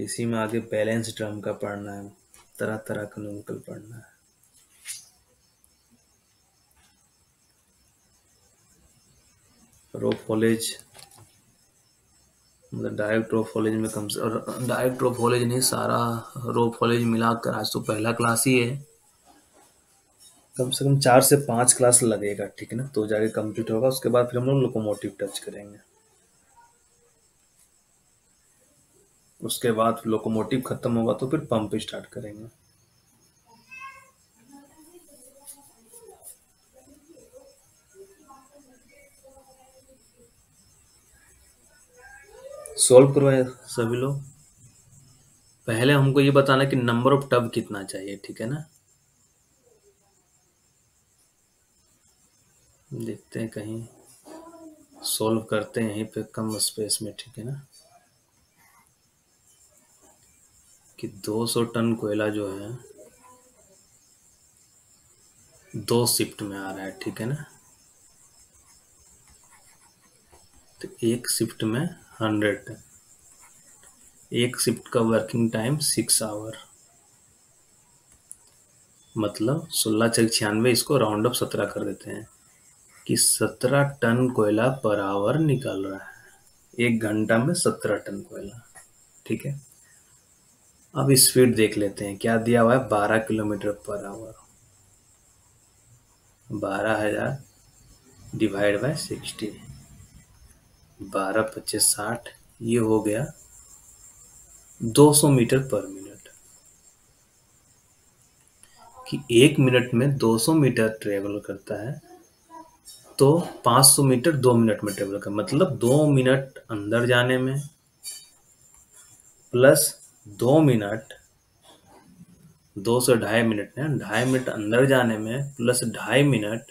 इसी में आगे बैलेंस ड्रम का पढ़ना है, तरह तरह का न्यूमेरिकल पढ़ना है। रोप हॉलेज मतलब डायरेक्ट रोप हॉलेज में कम से, और डायरेक्ट रोप हॉलेज नहीं, सारा रोप हॉलेज मिलाकर, आज तो पहला क्लास ही है, कम से कम चार से पांच क्लास लगेगा, ठीक है ना, तो जाके कंप्लीट होगा। उसके बाद फिर हम लोग लोकोमोटिव टच करेंगे, उसके बाद लोकोमोटिव खत्म होगा तो फिर पंप स्टार्ट करेंगे। सॉल्व करवाए सभी लोग। पहले हमको ये बताना कि नंबर ऑफ टब कितना चाहिए, ठीक है ना। देखते हैं कहीं सॉल्व करते हैं यहीं पे कम स्पेस में, ठीक है ना, कि दो सौ टन कोयला जो है दो शिफ्ट में आ रहा है, ठीक है ना। तो एक शिफ्ट में हंड्रेड टन, एक शिफ्ट का वर्किंग टाइम सिक्स आवर, मतलब सोलह चक छियानवे, इसको राउंड अप सत्रह कर देते हैं, कि सत्रह टन कोयला पर आवर निकल रहा है एक घंटा में, सत्रह टन कोयला, ठीक है। अब स्पीड देख लेते हैं, क्या दिया हुआ है, बारह किलोमीटर पर आवर, बारह हजार डिवाइड बाय सिक्सटी, बारह पच्चीस साठ, ये हो गया दो सौ मीटर पर मिनट, कि एक मिनट में दो सौ मीटर ट्रेवल करता है, तो पाँच सौ मीटर दो मिनट में ट्रेवल कर, मतलब दो मिनट अंदर जाने में प्लस दो मिनट, दो से ढाई मिनट है, ढाई मिनट अंदर जाने में प्लस ढाई मिनट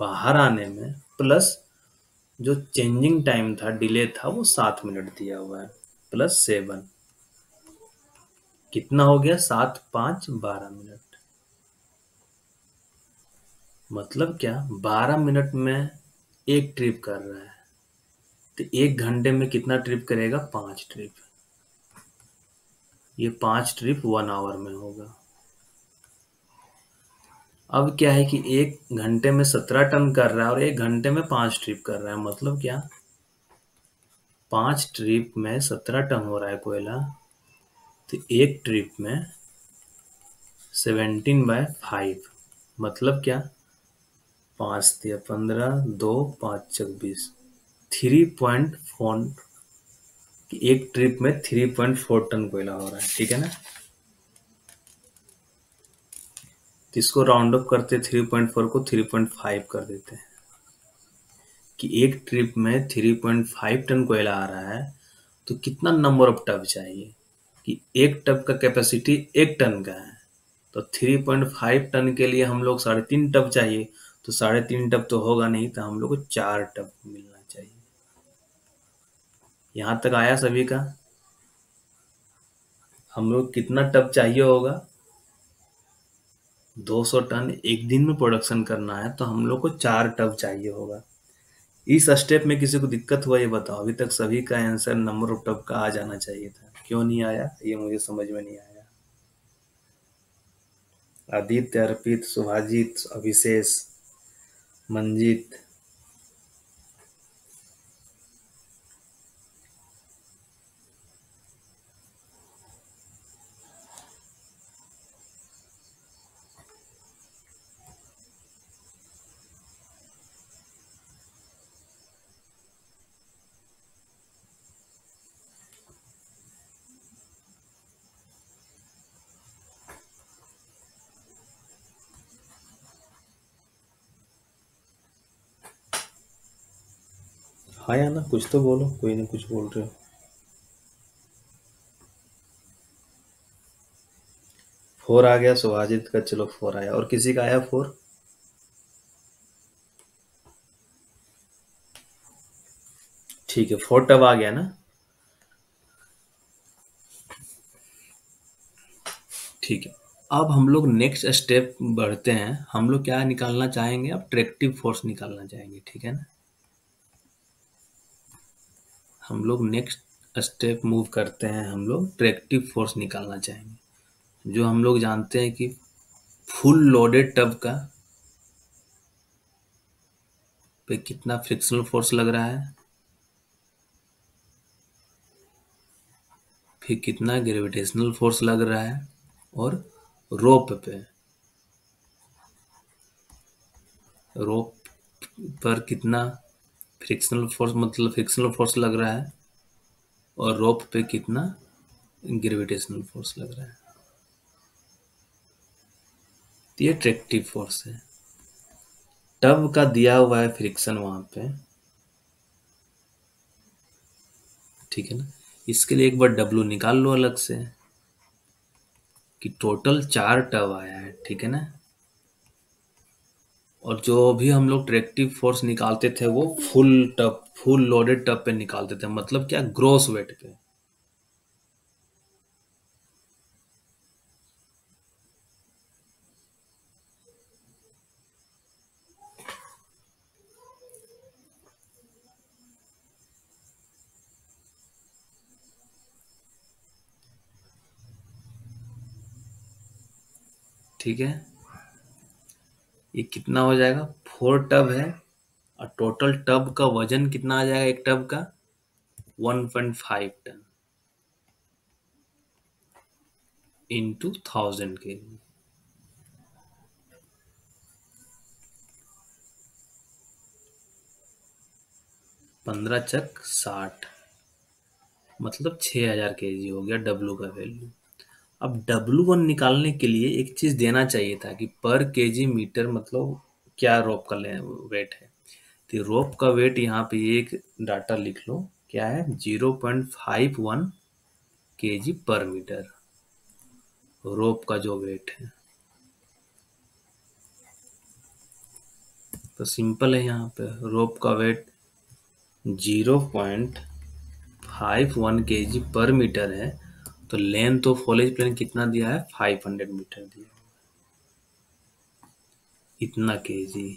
बाहर आने में प्लस जो चेंजिंग टाइम था, डिले था, वो सात मिनट दिया हुआ है प्लस सेवन, कितना हो गया, सात पांच बारह मिनट। मतलब क्या, बारह मिनट में एक ट्रिप कर रहा है तो एक घंटे में कितना ट्रिप करेगा, पांच ट्रिप। ये पांच ट्रिप वन आवर में होगा। अब क्या है कि एक घंटे में सत्रह टन कर रहा है और एक घंटे में पांच ट्रिप कर रहा है, मतलब क्या, पांच ट्रिप में सत्रह टन हो रहा है कोयला तो एक ट्रिप में सेवेंटीन बाय फाइव, मतलब क्या, पांच दिया पंद्रह, दो पांच छब्बीस, थ्री पॉइंट फोर, एक ट्रिप में थ्री पॉइंट फोर टन कोयला हो रहा है, ठीक है ना। इसको राउंड अप करते थ्री पॉइंट फोर को थ्री पॉइंट फाइव कर देते हैं कि एक ट्रिप में थ्री पॉइंट फाइव टन कोयला आ रहा है तो कितना नंबर ऑफ टब चाहिए, कि एक टब का कैपेसिटी एक टन का है तो थ्री पॉइंट फाइव टन के लिए हम लोग साढ़े तीन टब चाहिए, तो साढ़े तीन टब तो होगा नहीं तो हम लोग को चार टब मिलना चाहिए। यहाँ तक आया सभी का। हम लोग कितना टब चाहिए होगा, दो सौ टन एक दिन में प्रोडक्शन करना है तो हम लोग को चार टब चाहिए होगा। इस स्टेप में किसी को दिक्कत हुआ ये बताओ, अभी तक सभी का आंसर नंबर ऑफ टब का आ जाना चाहिए था, क्यों नहीं आया ये मुझे समझ में नहीं आया। आदित्य, अर्पित, सुभाजीत, अभिशेष, मंजीत, हाँ या ना, कुछ तो बोलो, कोई ना कुछ बोल रहे हो। फोर आ गया सुभाजित का, चलो फोर आया। और किसी का आया फोर? ठीक है, फोर टब आ गया ना, ठीक है। अब हम लोग नेक्स्ट स्टेप बढ़ते हैं। हम लोग क्या निकालना चाहेंगे, अब ट्रैक्टिव फोर्स निकालना चाहेंगे, ठीक है ना। हम लोग नेक्स्ट स्टेप मूव करते हैं, हम लोग ट्रैक्टिव फोर्स निकालना चाहेंगे, जो हम लोग जानते हैं कि फुल लोडेड टब का पे कितना फ्रिक्शनल फोर्स लग रहा है, फिर कितना ग्रेविटेशनल फोर्स लग रहा है, और रोप पे रोप पर कितना फ्रिक्शनल फोर्स मतलब फ्रिक्शनल फोर्स लग रहा है और रोप पे कितना ग्रेविटेशनल फोर्स लग रहा है। तो ये ट्रैक्टिव फोर्स है। टब का दिया हुआ है फ्रिक्शन वहां पे, ठीक है ना। इसके लिए एक बार डब्ल्यू निकाल लो अलग से कि टोटल चार टब आया है, ठीक है ना। और जो भी हम लोग ट्रैक्टिव फोर्स निकालते थे वो full tub full loaded tub पे निकालते थे, मतलब क्या, ग्रॉस वेट पे। ठीक है, ये कितना हो जाएगा, फोर टब है और टोटल टब का वजन कितना आ जाएगा, एक टब का one point five ton into thousand के लिए। पंद्रह चक साठ, मतलब छः हजार के जी हो गया डब्लू का वैल्यू। अब डब्लू वन निकालने के लिए एक चीज़ देना चाहिए था कि पर केजी मीटर मतलब क्या रोप का वेट है, तो रोप का वेट यहाँ पे एक डाटा लिख लो, क्या है, जीरो पॉइंट फाइव वन के जी पर मीटर रोप का जो वेट है। तो सिंपल है, यहाँ पे रोप का weight zero point five one kg per metre है, तो लेंथ तो फॉलेज प्लेन कितना दिया है, फाइव हंड्रेड मीटर दिया है, इतना केजी।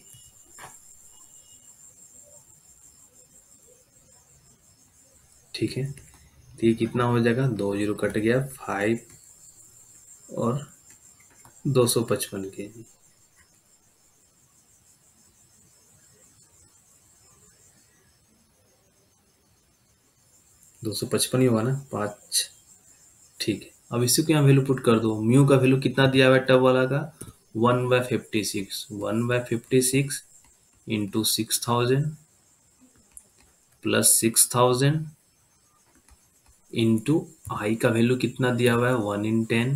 ठीक है, तो ये कितना हो जाएगा, दो जीरो कट गया, फाइव और दो सौ पचपन के जी। दो सौ पचपन ही होगा ना, पाँच। ठीक है, अब इसी को यहाँ वैल्यू पुट कर दो। म्यू का वैल्यू कितना दिया हुआ है टब वाला का, one by fifty six one by fifty six into six thousand plus six thousand into I का वैल्यू कितना दिया हुआ है, one in ten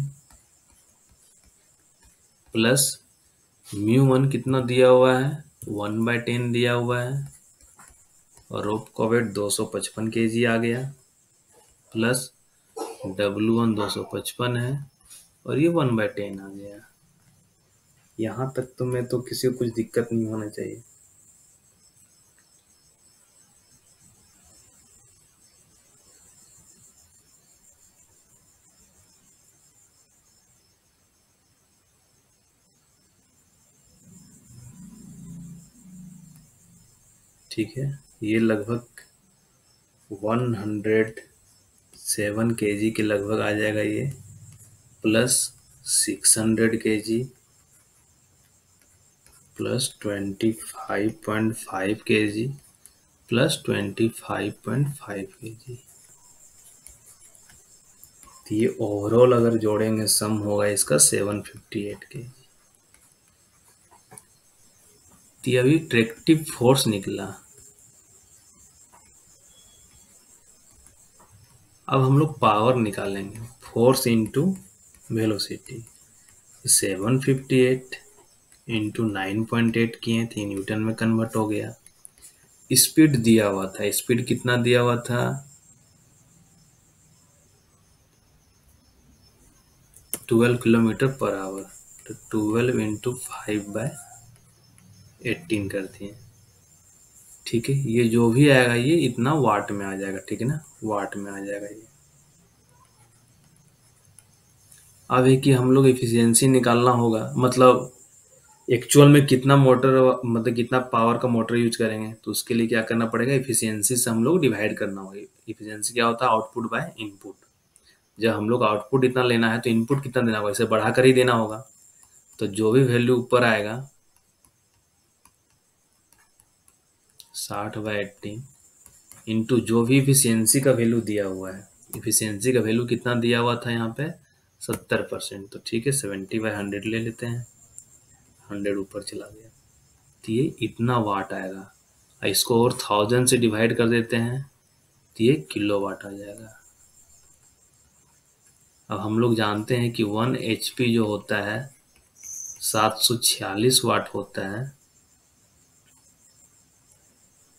plus mu one कितना दिया हुआ है, वन बाय टेन दिया हुआ है, और रोप का वेट दो सौ पचपन के जी आ गया, प्लस डब्लू वन दो सौ पचपन है और ये वन बाय टेन आ गया। यहाँ तक तो मैं तो किसी को कुछ दिक्कत नहीं होना चाहिए। ठीक है, ये लगभग वन हंड्रेड सेवन केजी के लगभग आ जाएगा ये, plus six hundred kg plus twenty five point five kg plus twenty five point five kg. तो ये ओवरऑल अगर जोड़ेंगे सम होगा इसका सेवन फिफ्टी एट केजी। तो अभी ट्रैक्टिव फोर्स निकला। अब हम लोग पावर निकालेंगे, force into velocity. Seven fifty eight into nine point eight किए थे, न्यूटन में कन्वर्ट हो गया। स्पीड दिया हुआ था, स्पीड कितना दिया हुआ था, ट्वेल्व किलोमीटर पर आवर। तो twelve into five by eighteen करती हैं। ठीक है, ये जो भी आएगा ये इतना वाट में आ जाएगा। ठीक है ना, वाट में आ जाएगा ये। अब है कि हम लोग एफिशिएंसी निकालना होगा, मतलब एक्चुअल में कितना मोटर, मतलब कितना पावर का मोटर यूज करेंगे। तो उसके लिए क्या करना पड़ेगा, एफिशिएंसी से हम लोग डिवाइड करना होगा। एफिशिएंसी क्या होता है, आउटपुट बाय इनपुट। जब हम लोग आउटपुट इतना लेना है तो इनपुट कितना देना होगा, इसे बढ़ा कर ही देना होगा। तो जो भी वैल्यू ऊपर आएगा साठ बाई एट्टीन इंटू जो भी इफिशियंसी का वैल्यू दिया हुआ है। इफिशियंसी का वैल्यू कितना दिया हुआ था यहाँ पे, सत्तर परसेंट। तो ठीक है, सेवेंटी बाई हंड्रेड ले लेते हैं, हंड्रेड ऊपर चला गया। तो ये इतना वाट आएगा, इसको और थाउजेंड से डिवाइड कर देते हैं तो ये किलो वाट आ जाएगा। अब हम लोग जानते हैं कि वन एच पी जो होता है सात सौ छियालीस वाट होता है,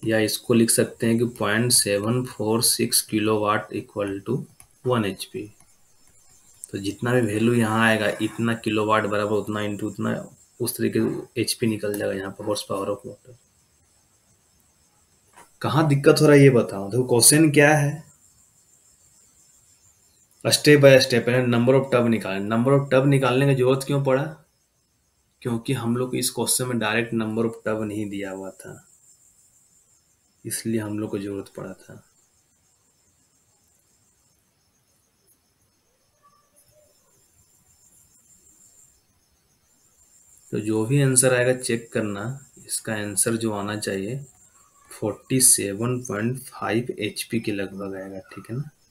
या इसको लिख सकते हैं कि point seven four six kilowatt equal to one H P. तो जितना भी वैल्यू यहाँ आएगा इतना किलो वाट बराबर उतना इंटू उतना, उस तरीके से एच पी निकल जाएगा यहाँ पर, हॉर्स पावर ऑफ मोटर। कहाँ दिक्कत हो रहा है ये बताओ। देखो क्वेश्चन क्या है, स्टेप बाय स्टेप है, नंबर ऑफ टब निकालना। नंबर ऑफ टब निकालने की जरूरत क्यों पड़ा, क्योंकि हम लोग इस क्वेश्चन में डायरेक्ट नंबर ऑफ टब नहीं दिया हुआ था, इसलिए हम लोग को जरूरत पड़ा था। तो जो भी आंसर आएगा चेक करना, इसका आंसर जो आना चाहिए forty seven point five H P के लगभग आएगा। ठीक है ना।